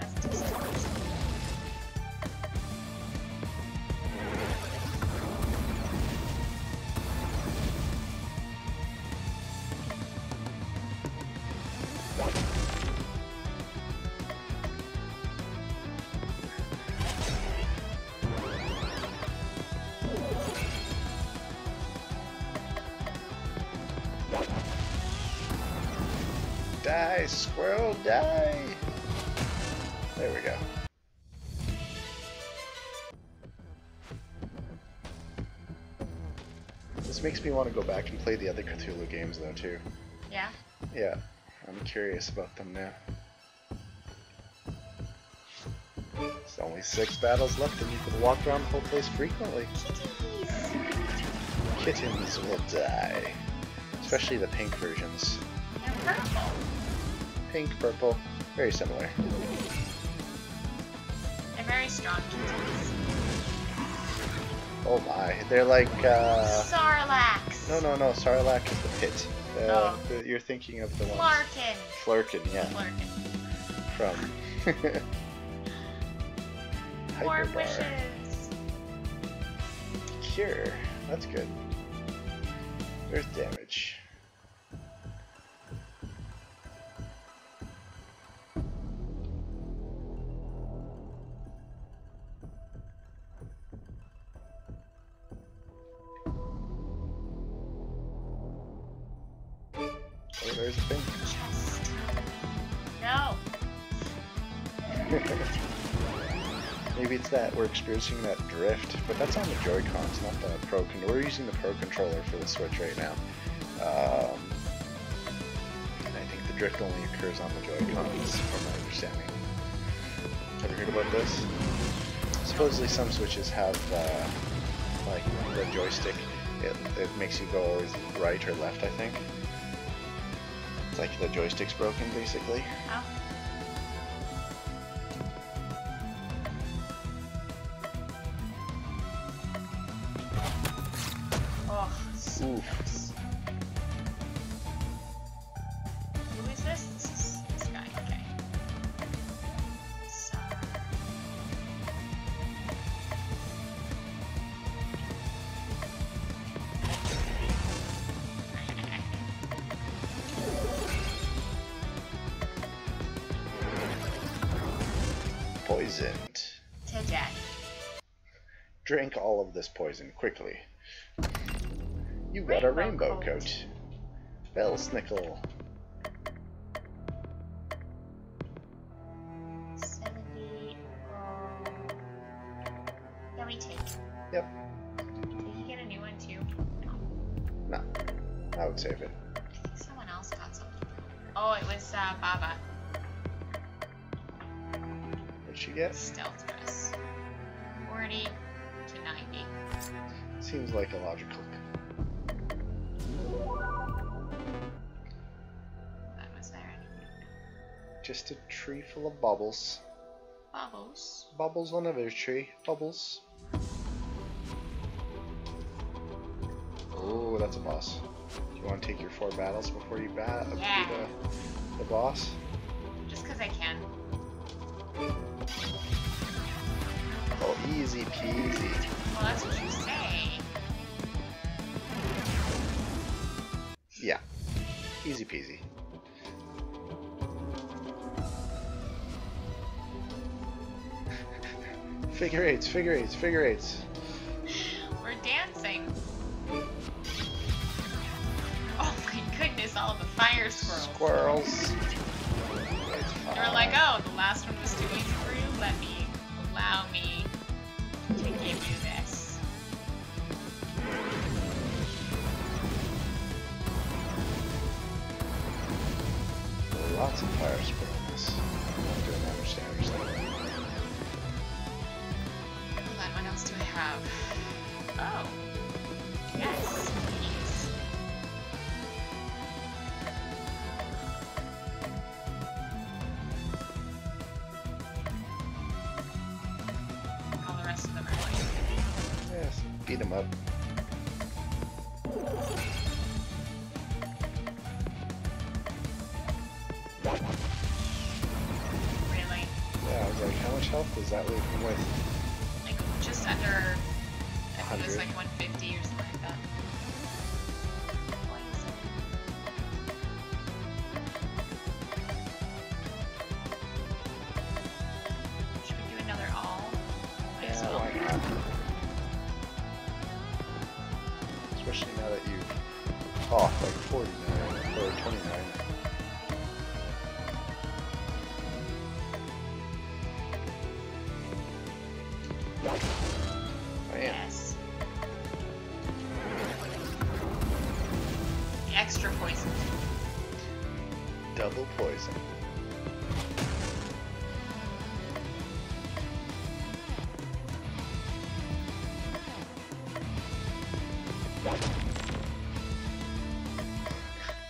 That's just awesome. Die, squirrel, die! There we go. This makes me want to go back and play the other Cthulhu games, though, too. Yeah? Yeah. I'm curious about them now. There's only six battles left, and you can walk around the whole place frequently. Kitties! Kittens will die. Especially the pink versions. And purple. Pink, purple, very similar. They're very strong kittens. Oh my, they're like uh... Sarlacc. No, no, no, Sarlacc is the pit. Uh, oh. You're thinking of the one. Flurkin. Flurkin, yeah. Flurkin. From. More wishes. Cure. That's good. Earth damage. There's a thing. Chest. No. Maybe it's that we're experiencing that drift, but that's on the Joy-Cons, not the Pro Controller. We're using the Pro Controller for the Switch right now. Um, and I think the drift only occurs on the Joy-Cons, from my understanding. Ever heard about this? Supposedly some Switches have, uh, like, the joystick. It, it makes you go always right or left, I think. It's like the joystick's broken, basically. Oh. Oh, so close. poisoned. To death. Drink all of this poison quickly. You got rainbow a rainbow coat. coat. Belsnickel. seventy. Yeah, we take. Yep. Did he get a new one too? No. No. I would save it. I think someone else got something. Oh, it was uh, Baba. What'd she get? Stealth dress. forty to ninety. Seems like a logical. Just a tree full of bubbles. Bubbles? Bubbles on every tree. Bubbles. Oh, that's a boss. Do you want to take your four battles before you bat yeah. the, the boss? Just because I can. Oh, easy peasy. Well, that's what you say. Yeah. Easy peasy. Figure eights, figure eights, figure eights. We're dancing. Oh my goodness, all the fire squirrels. Squirrels. They were like, oh, the last one was too easy for you. Let me, allow me to give you this. Lots of fire squirrels. I don't understand yourself. What else do I have? Oh, yes, please. All the rest of them are like. Yes, beat them up. Really? Yeah, I was like, how much health does that leave me with? Just under, I think it was like one fifty or something like that. Should we do another all? Might as well. Why not? Especially now that you've off like forty-nine or twenty-nine.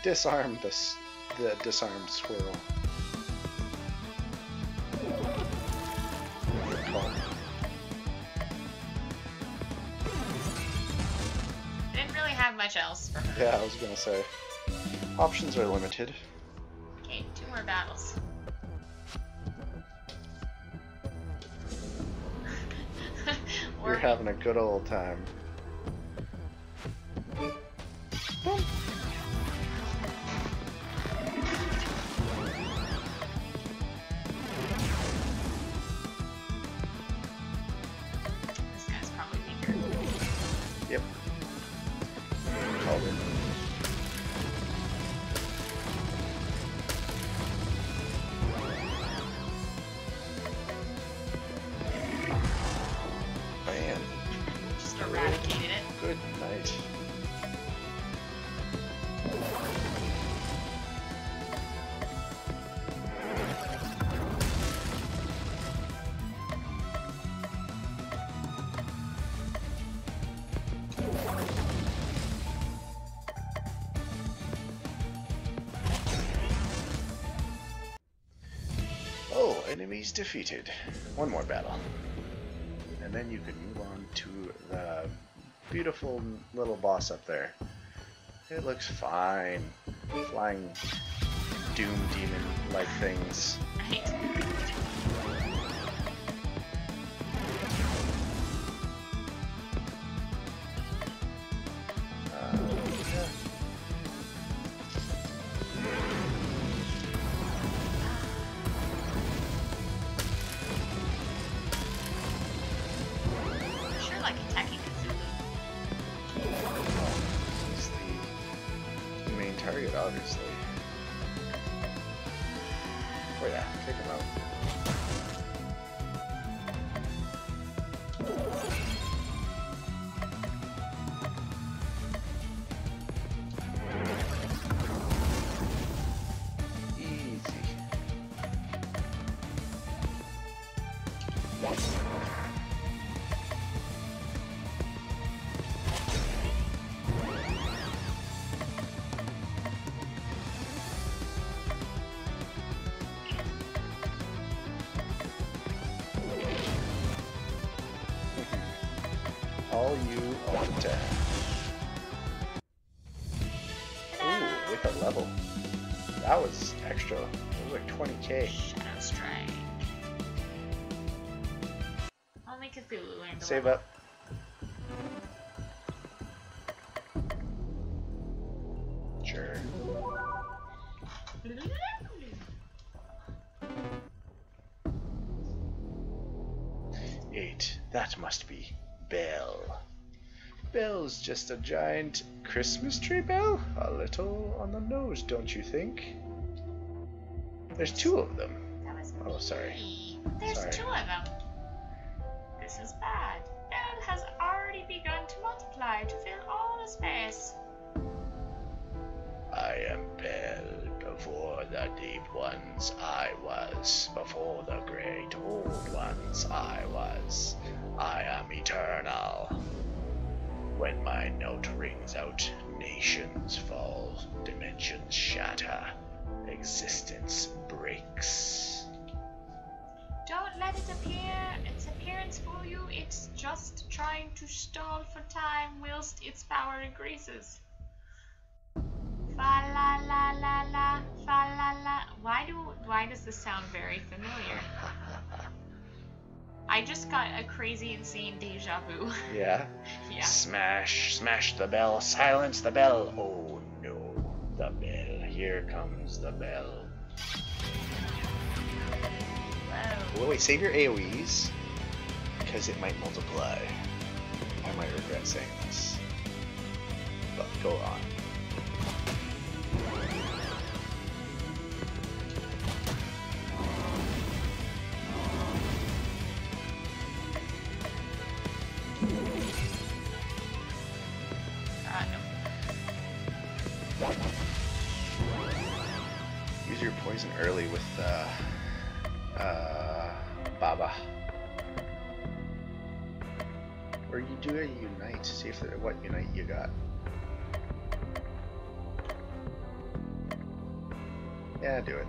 Disarm the, the disarmed squirrel. I didn't really have much else for her. Yeah, I was gonna say. Options are limited. Okay, two more battles. We're having a good old time. Enemies defeated. One more battle. And then you can move on to the beautiful little boss up there. It looks fine. Flying doom demon-like things. Right. Uh, yeah. value on attack. Ooh, with a level. That was extra. It was like twenty K. Shadow Strike. Only Cthulhu learned a Save level. Up. Sure. Eight. That must be Bell. Bell's just a giant Christmas tree bell? A little on the nose, don't you think? There's two of them. That was oh, sorry. There's sorry. two of them. This is bad. Bell has already begun to multiply to fill all the space. I am Bell. Before the deep ones I was, before the great old ones I was, I am eternal. When my note rings out, nations fall, dimensions shatter, existence breaks. Don't let it appear, its appearance fool you, it's just trying to stall for time whilst its power increases. Fa la la la la, fa la la. Why do why does this sound very familiar? I just got a crazy, insane deja vu. Yeah. Yeah. Smash, smash the bell, silence the bell. Oh no, the bell! Here comes the bell. Whoa. Well, wait, save your AoEs because it might multiply. I might regret saying this, but go on. Early with uh, uh, Baba. Or you do a unite. See if there, what unite you got. Yeah, do it.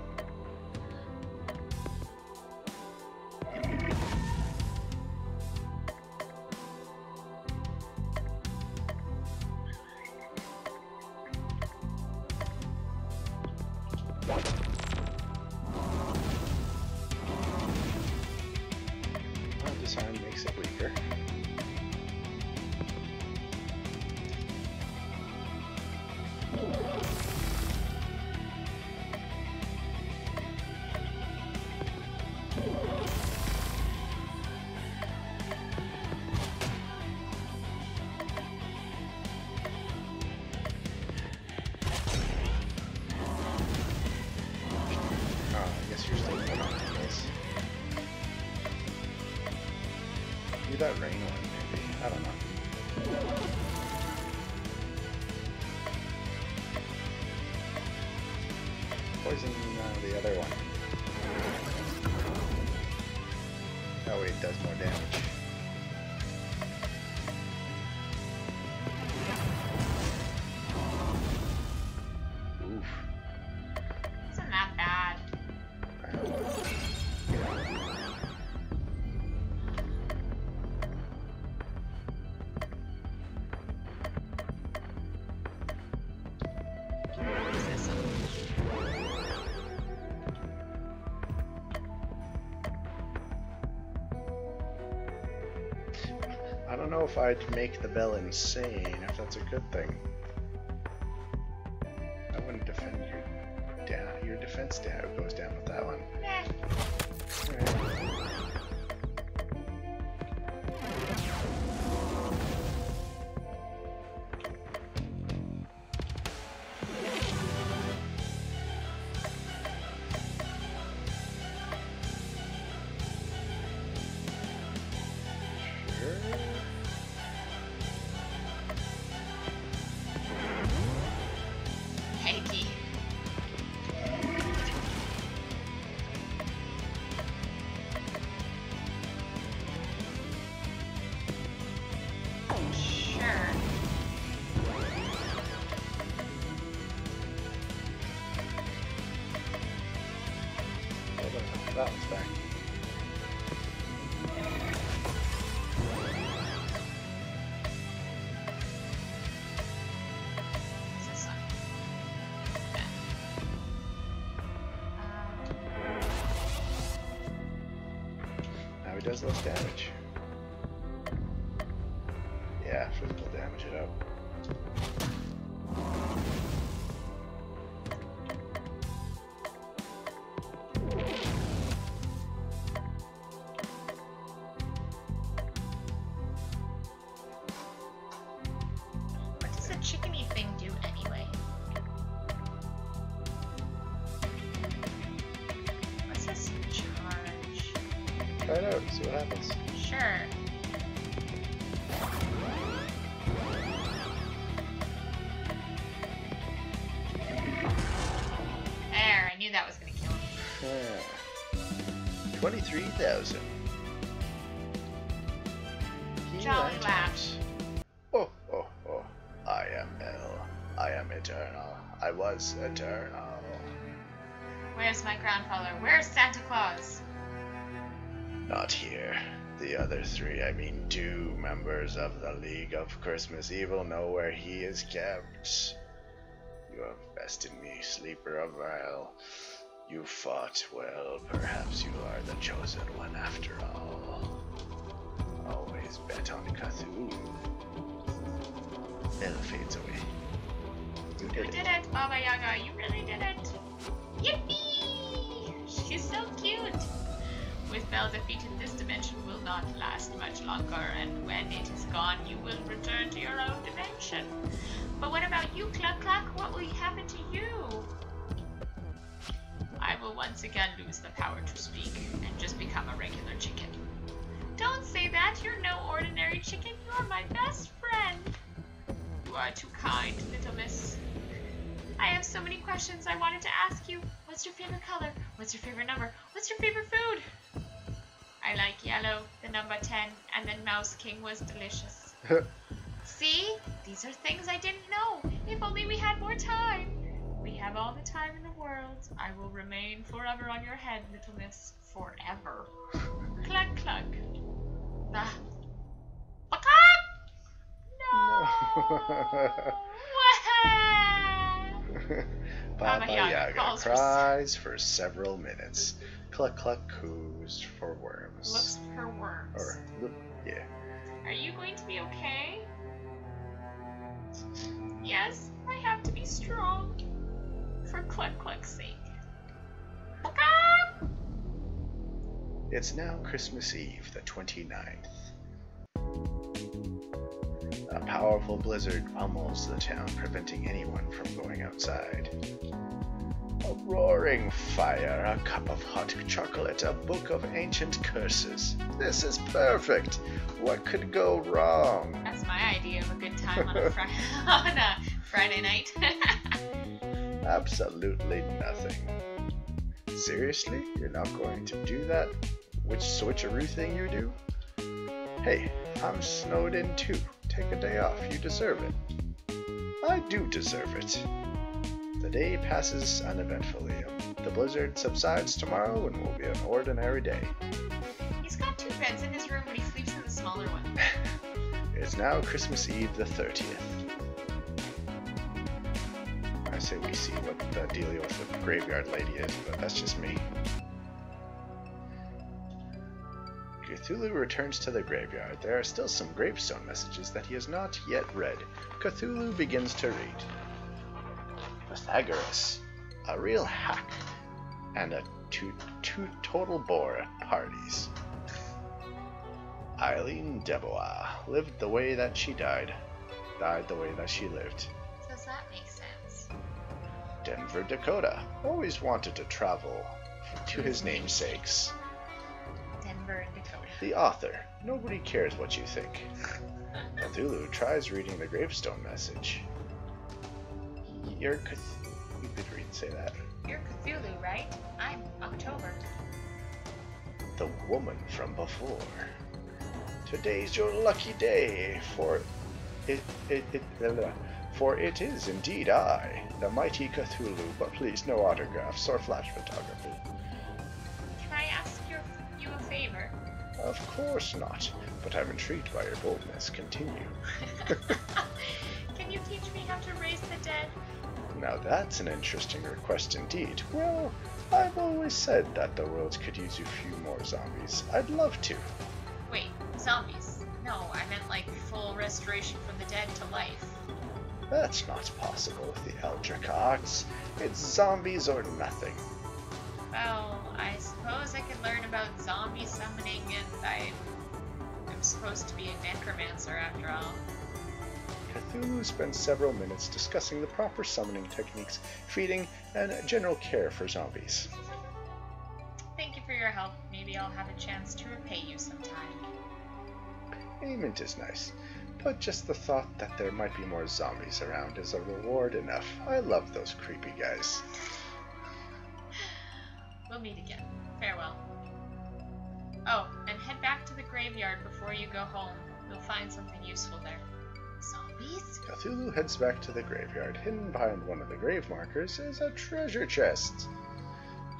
That rain one, maybe. I don't know. Poison uh, the other one. That way it does more damage. Oof. Isn't that bad? I don't know. I don't know if I'd make the bell insane, if that's a good thing. I wouldn't defend your down. Your defense down goes down with that one. Nah. That one's back. does less damage. Yeah, physical damage it up. twenty-three thousand. Jolly laughs. Oh, oh, oh. I am ill. I am eternal. I was eternal. Where's my grandfather? Where's Santa Claus? Not here. The other three, I mean two members of the League of Christmas Evil know where he is kept. You have bested me, sleeper of Vile. You fought well, perhaps you are the chosen one after all. Always bet on Cthulhu. It fades away. You did, you did it. it, Baba Yaga, you really did it! Yippee! She's so cute! With Belle defeated, this dimension will not last much longer, and when it is gone, you will return to your own dimension. But what about you, Cluck Cluck? What will happen to you? I will once again lose the power to speak and just become a regular chicken. Don't say that! You're no ordinary chicken! You're my best friend! You are too kind, little miss. I have so many questions I wanted to ask you. What's your favorite color? What's your favorite number? What's your favorite food? I like yellow, the number ten, and then Mouse King was delicious. See? These are things I didn't know! If only we had more time! We have all the time in the world. I will remain forever on your head, little miss. Forever. Cluck, cluck. Ah. No. Baba Yaga calls cries for, for several minutes. Cluck, cluck coos for worms. Looks for worms. Or, look, yeah. Are you going to be okay? Yes, I have to be strong. For Cluck Cluck's sake. Okay. It's now Christmas Eve, the twenty-ninth. A powerful blizzard pummels the town, preventing anyone from going outside. A roaring fire, a cup of hot chocolate, a book of ancient curses. This is perfect! What could go wrong? That's my idea of a good time on a, fr on a Friday night. Absolutely nothing. Seriously? You're not going to do that? Which switcheroo thing you do? Hey, I'm snowed in too. Take a day off. You deserve it. I do deserve it. The day passes uneventfully. The blizzard subsides tomorrow and will be an ordinary day. He's got two beds in his room, but he sleeps in the smaller one. It's now Christmas Eve the thirtieth. I say we see what the dealio with the graveyard lady is, but that's just me. Cthulhu returns to the graveyard. There are still some gravestone messages that he has not yet read. Cthulhu begins to read. Pythagoras, a real hack, and a two, two total bore at parties. Eileen Debois lived the way that she died, died the way that she lived. Does that make sense? Denver, Dakota. Always wanted to travel to his namesake's. Denver, Dakota. The author. Nobody cares what you think. Cthulhu tries reading the gravestone message. You're Cthulhu. You could read say that. You're Cthulhu, right? I'm October. The woman from before. Today's your lucky day, for it. it, it blah, blah. For it is indeed I, the mighty Cthulhu, but please no autographs or flash photography. Can I ask your, you a favor? Of course not, but I'm intrigued by your boldness. Continue. Can you teach me how to raise the dead? Now that's an interesting request indeed. Well, I've always said that the world could use a few more zombies. I'd love to. Wait, zombies? No, I meant like full restoration from the dead to life. That's not possible with the Eldritch Arts. It's zombies or nothing. Well, I suppose I could learn about zombie summoning, and I... I'm supposed to be a necromancer after all. Cthulhu spends several minutes discussing the proper summoning techniques, feeding, and general care for zombies. Thank you for your help. Maybe I'll have a chance to repay you sometime. Payment is nice, but just the thought that there might be more zombies around is a reward enough. I love those creepy guys. We'll meet again. Farewell. Oh, and head back to the graveyard before you go home. You'll find something useful there. Zombies? Cthulhu heads back to the graveyard. Hidden behind one of the grave markers is a treasure chest.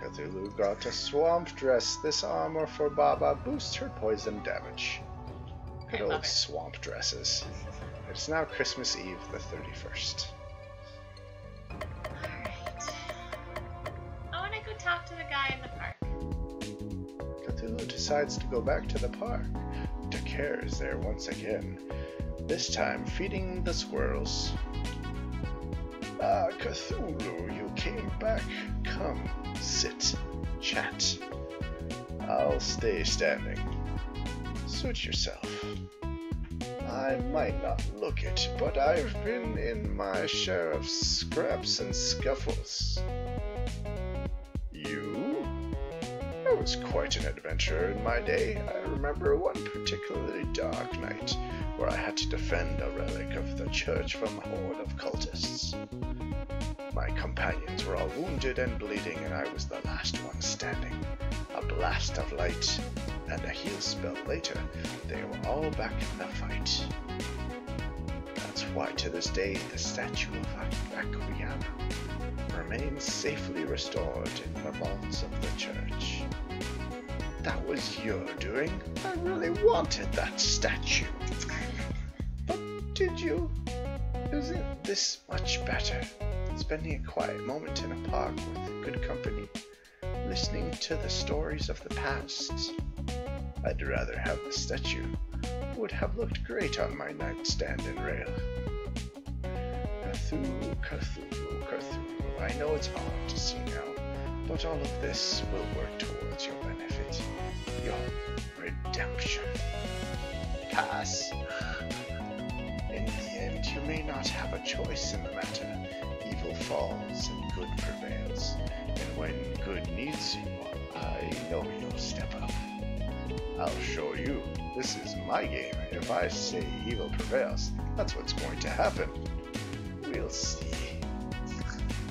Cthulhu got a swamp dress. This armor for Baba boosts her poison damage. Good I old swamp dresses. It's now Christmas Eve, the thirty-first. Alright. I want to go talk to the guy in the park. Cthulhu decides to go back to the park. Dakar is there once again. This time feeding the squirrels. Ah, Cthulhu, you came back. Come, sit, chat. I'll stay standing. Suit yourself. I might not look it, but I've been in my share of scraps and scuffles. You? I was quite an adventurer in my day. I remember one particularly dark night where I had to defend a relic of the church from a horde of cultists. My companions were all wounded and bleeding, and I was the last one standing. A blast of light and a heal spell later, they were all back in the fight. That's why to this day the statue of Aquiana remains safely restored in the vaults of the church. That was your doing. I really wanted that statue. But did you? Isn't this much better? Spending a quiet moment in a park with good company, listening to the stories of the past. I'd rather have the statue. It would have looked great on my nightstand and rail. Cthulhu, Cthulhu, Cthulhu. I know it's hard to see now, but all of this will work towards your benefit. Your redemption. Pass. In the end, you may not have a choice in the matter. Evil falls and good prevails. And when good needs you, I know you'll step up. I'll show you. This is my game. If I say evil prevails, that's what's going to happen. We'll see.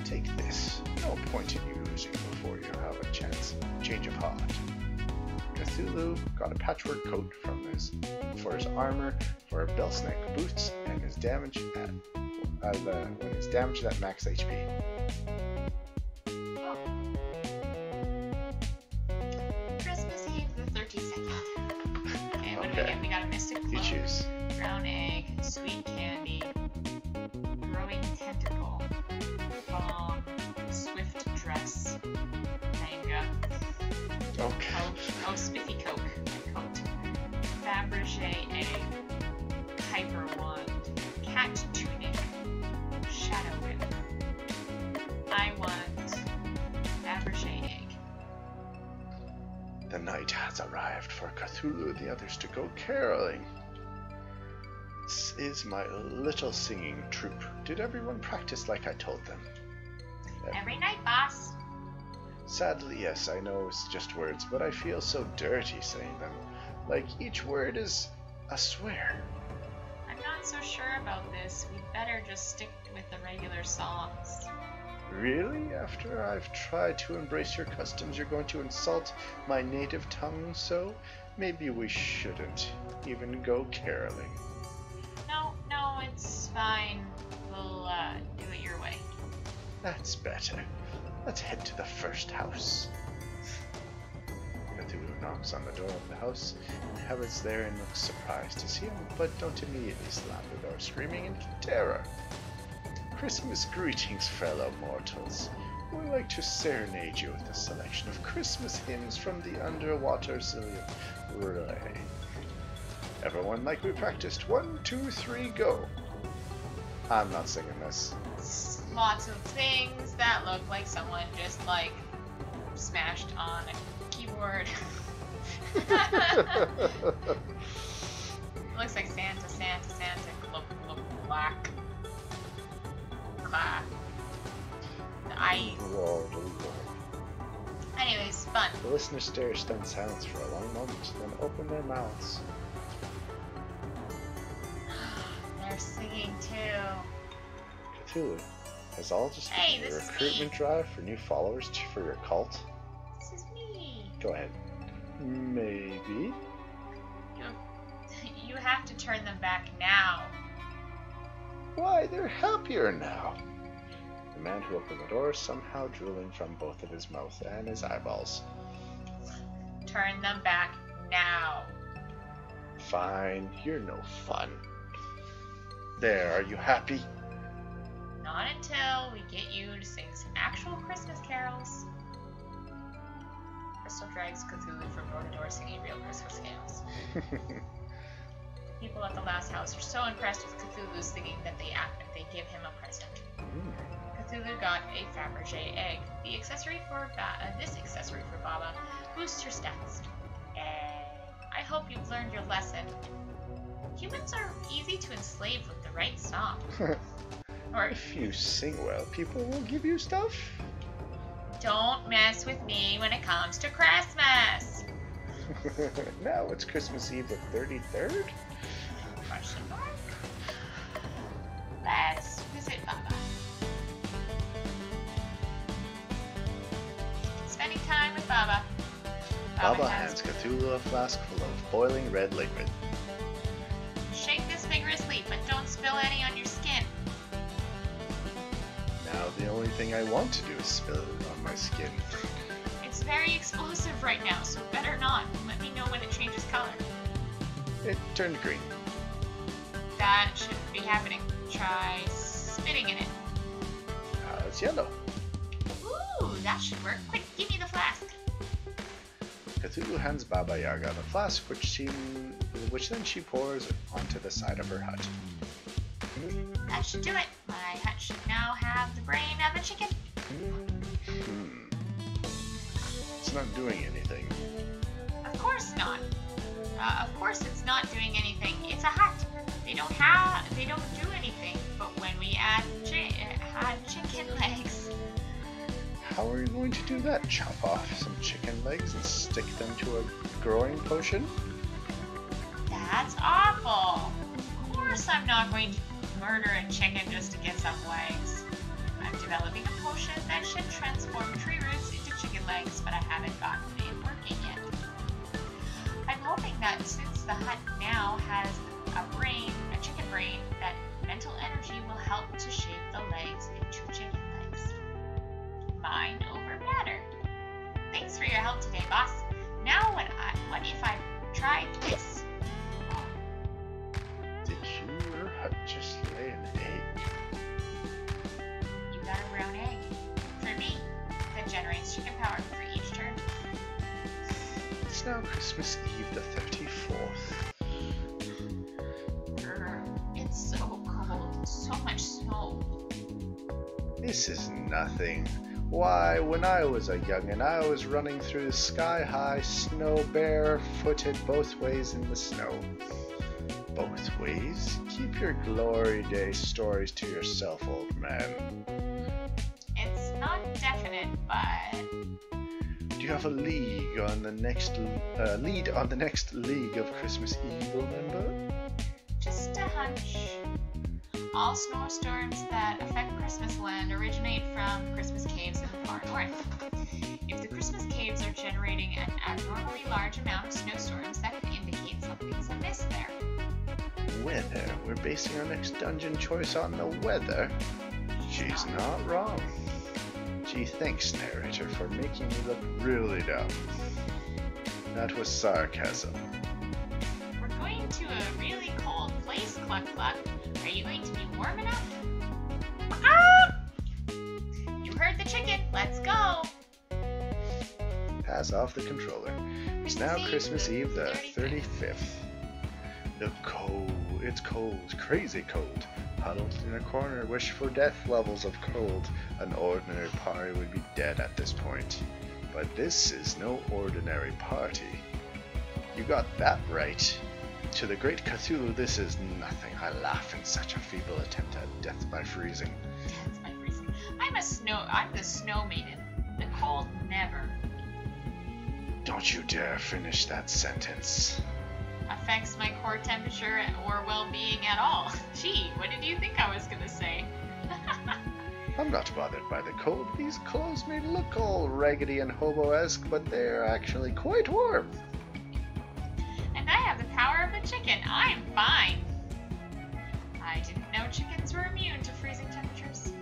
Take this. No point in you losing before you have a chance. Change of heart. Cthulhu got a patchwork coat from his for his armor, for Belsnickel boots, and his damage at uh, the, when his damage is at max H P. You choose. Brown egg, sweet candy, growing tentacle, bomb, swift dress, manga, oh, oh smithy coke, coat, Fabergé egg, hyper wand, cat tunic, shadow whip, I want Fabergé egg. The night has arrived for Cthulhu and the others to go caroling. This is my little singing troupe. Did everyone practice like I told them? Every, Every night, boss. Sadly, yes, I know it's just words, but I feel so dirty saying them. Like each word is a swear. I'm not so sure about this. We'd better just stick with the regular songs. Really? After I've tried to embrace your customs, you're going to insult my native tongue so? Maybe we shouldn't even go caroling. No, no, it's fine. We'll uh, do it your way. That's better. Let's head to the first house. Cthulhu knocks on the door of the house. Habit's there and looks surprised to see him, but don't immediately slam the door, screaming in terror. Christmas greetings, fellow mortals. would like to serenade you with a selection of Christmas hymns from the underwater Sillian R'lyeh. Everyone, like we practiced, one, two, three, go. I'm not singing this. Lots of things that look like someone just like smashed on a keyboard. It looks like Santa, Santa, Santa, glock, glock, glock. Glock. The ice. Lord, Lord. Anyways, fun. The listener stared stunned silence for a long moment, then opened their mouths. They're singing too. Cthulhu, has all just hey, been a recruitment drive for new followers to, for your cult? This is me. Go ahead. Maybe. You have to turn them back now. Why, they're happier now. The man who opened the door, somehow drooling from both of his mouth and his eyeballs. Turn them back now. Fine, you're no fun. There, are you happy? Not until we get you to sing some actual Christmas carols. Crystal drags Cthulhu from door to door singing real Christmas carols. People at the last house are so impressed with Cthulhu's singing that they act like they give him a present. Mm. Cthulhu got a Fabergé egg. The accessory for ba uh, this accessory for Baba boosts her stats. Egg. I hope you've learned your lesson. Humans are easy to enslave with the right song. Or if you sing well, people will give you stuff. Don't mess with me when it comes to Christmas! Now it's Christmas Eve the thirty-third? Question mark? Let's visit Baba. Spending time with Baba. Baba, Baba hands Cthulhu a flask full of boiling red liquid. Shake this vigorously, but don't spill any on your skin. Now the only thing I want to do is spill it on my skin. It's very explosive right now, so better not. Let me know when it changes color. It turned green. That shouldn't be happening. Try spitting in it. Uh, it's yellow. Ooh, that should work. Quick, give me the flask. Cthulhu hands Baba Yaga the flask, which she, which then she pours onto the side of her hut. That should do it. My hut should now have the brain of a chicken. Hmm. It's not doing anything. Of course not. Uh, of course it's not doing anything. It's a hut. They don't have. They don't do anything. But when we add, chi add chicken legs. How are you going to do that? Chop off some chicken legs and stick them to a growing potion? That's awful. Of course I'm not going to murder a chicken just to get some legs. I'm developing a potion that should transform tree roots into chicken legs, but I haven't gotten it working yet. I'm hoping that since the hut now has a brain, a chicken brain, that mental energy will help to shape the legs into chicken legs. Mind over matter. Thanks for your help today, boss. Now what, I, what if I tried this? Did you or hut just lay an egg? You got a brown egg. For me. That generates chicken power for each turn. It's now Christmas Eve the thirty-fourth. It's so cold. So much snow. This is nothing. Why, when I was a young'un, I was running through the sky-high snow bare-footed both ways in the snow. Both ways? Keep your glory day stories to yourself, old man. It's not definite, but... Do you have a league on the next... Uh, lead on the next League of Christmas Evil member? Just a hunch. All snowstorms that affect Christmas land originate from Christmas caves in the far north. If the Christmas caves are generating an abnormally large amount of snowstorms, that could indicate something's amiss there. Weather? We're basing our next dungeon choice on the weather? She's not wrong. Gee, thanks, narrator, for making me look really dumb. That was sarcasm. To a really cold place, Cluck Cluck. Are you going to be warm enough? Ah! You heard heard the chicken. Let's go. Pass off the controller. It's now Christmas Eve, the thirty-fifth. The cold. It's cold. Crazy cold. Huddled in a corner, wish for death levels of cold. An ordinary party would be dead at this point. But this is no ordinary party. You got that right. To the great Cthulhu, this is nothing. I laugh in such a feeble attempt at death by freezing. Death by freezing. I'm a snow. I'm the Snow Maiden. The cold never. Don't you dare finish that sentence. Affects my core temperature or well-being at all. Gee, what did you think I was gonna say? I'm not bothered by the cold. These clothes may look all raggedy and hobo-esque, but they're actually quite warm. And I have the power of a chicken. I'm fine. I didn't know chickens were immune to freezing temperatures.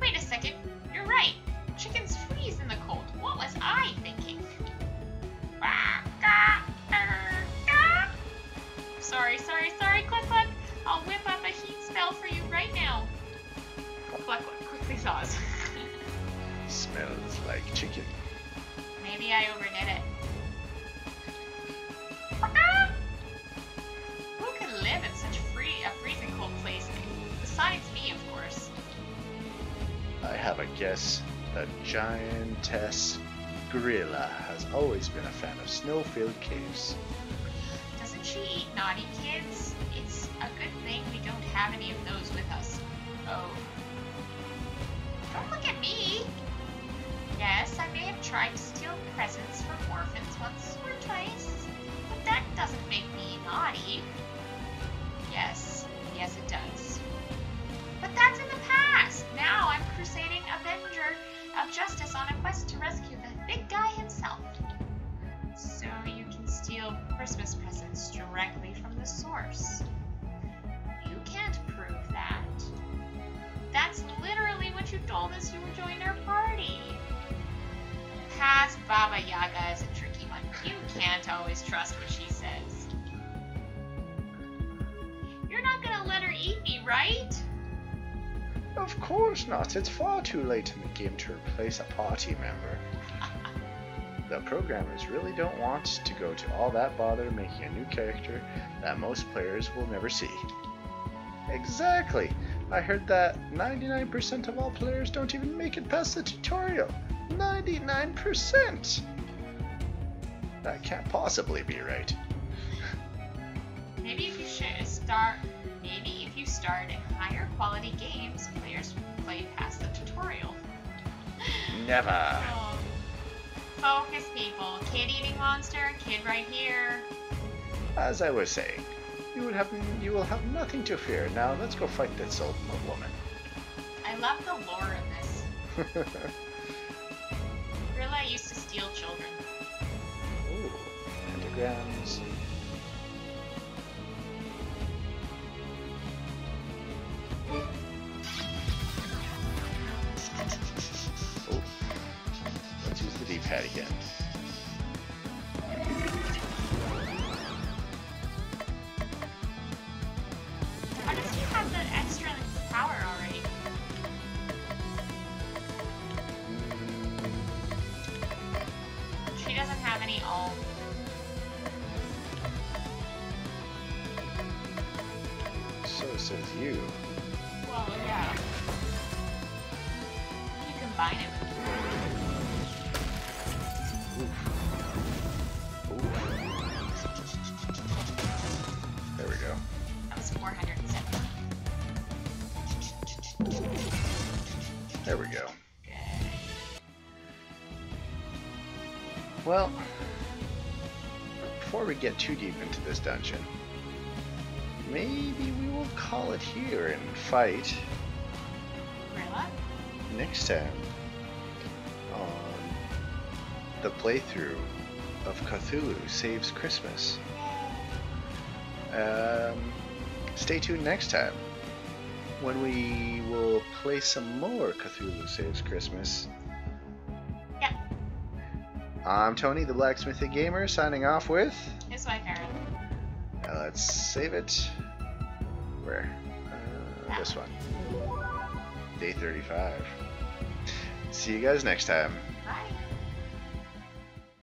Wait a second. You're right. Chickens freeze in the cold. What was I thinking? Sorry, sorry, sorry, Cluck Cluck. I'll whip up a heat spell for you right now. Cluck Cluck quickly thaws. Smells like chicken. Maybe I overdid it. Who could live in such free, a freezing cold place? Besides me, of course. I have a guess. The giantess R'lyeh has always been a fan of snow-filled caves. She eat naughty kids. It's a good thing we don't have any of those with us. Oh. Don't look at me! Yes, I may have tried to steal presents from orphans once or twice, but that doesn't make me naughty. Yes, yes it does. But that's in the past! Now I'm crusading Avenger of Justice on a quest to rescue the big guy himself. So you can steal Christmas presents directly from the source. You can't prove that. That's literally what you told us when you joined our party. Past Baba Yaga is a tricky one. You can't always trust what she says. You're not gonna let her eat me, right? Of course not. It's far too late in the game to replace a party member. The programmers really don't want to go to all that bother making a new character that most players will never see. Exactly! I heard that ninety-nine percent of all players don't even make it past the tutorial. ninety-nine percent! That can't possibly be right. Maybe if you should start, maybe if you start higher quality games, players will play past the tutorial. Never! Oh. Focus, people. Kid-eating monster, kid right here. As I was saying, you would have, you will have nothing to fear. Now let's go fight this old woman. I love the lore of this. R'lyeh used to steal children. Ooh, pentagrams. Pad again. How does he have the extra power already? She doesn't have any all. So says you. Well, yeah. You combine it with There we go. Well, before we get too deep into this dungeon, maybe we will call it here and fight R'lyeh next time on the playthrough of Cthulhu Saves Christmas. Um, stay tuned next time, when we will play some more Cthulhu Saves Christmas. Yeah. I'm Tony the Blacksmithing Gamer, signing off with... It's my parent. Now let's save it. Where? Uh, this one. Day thirty-five. See you guys next time.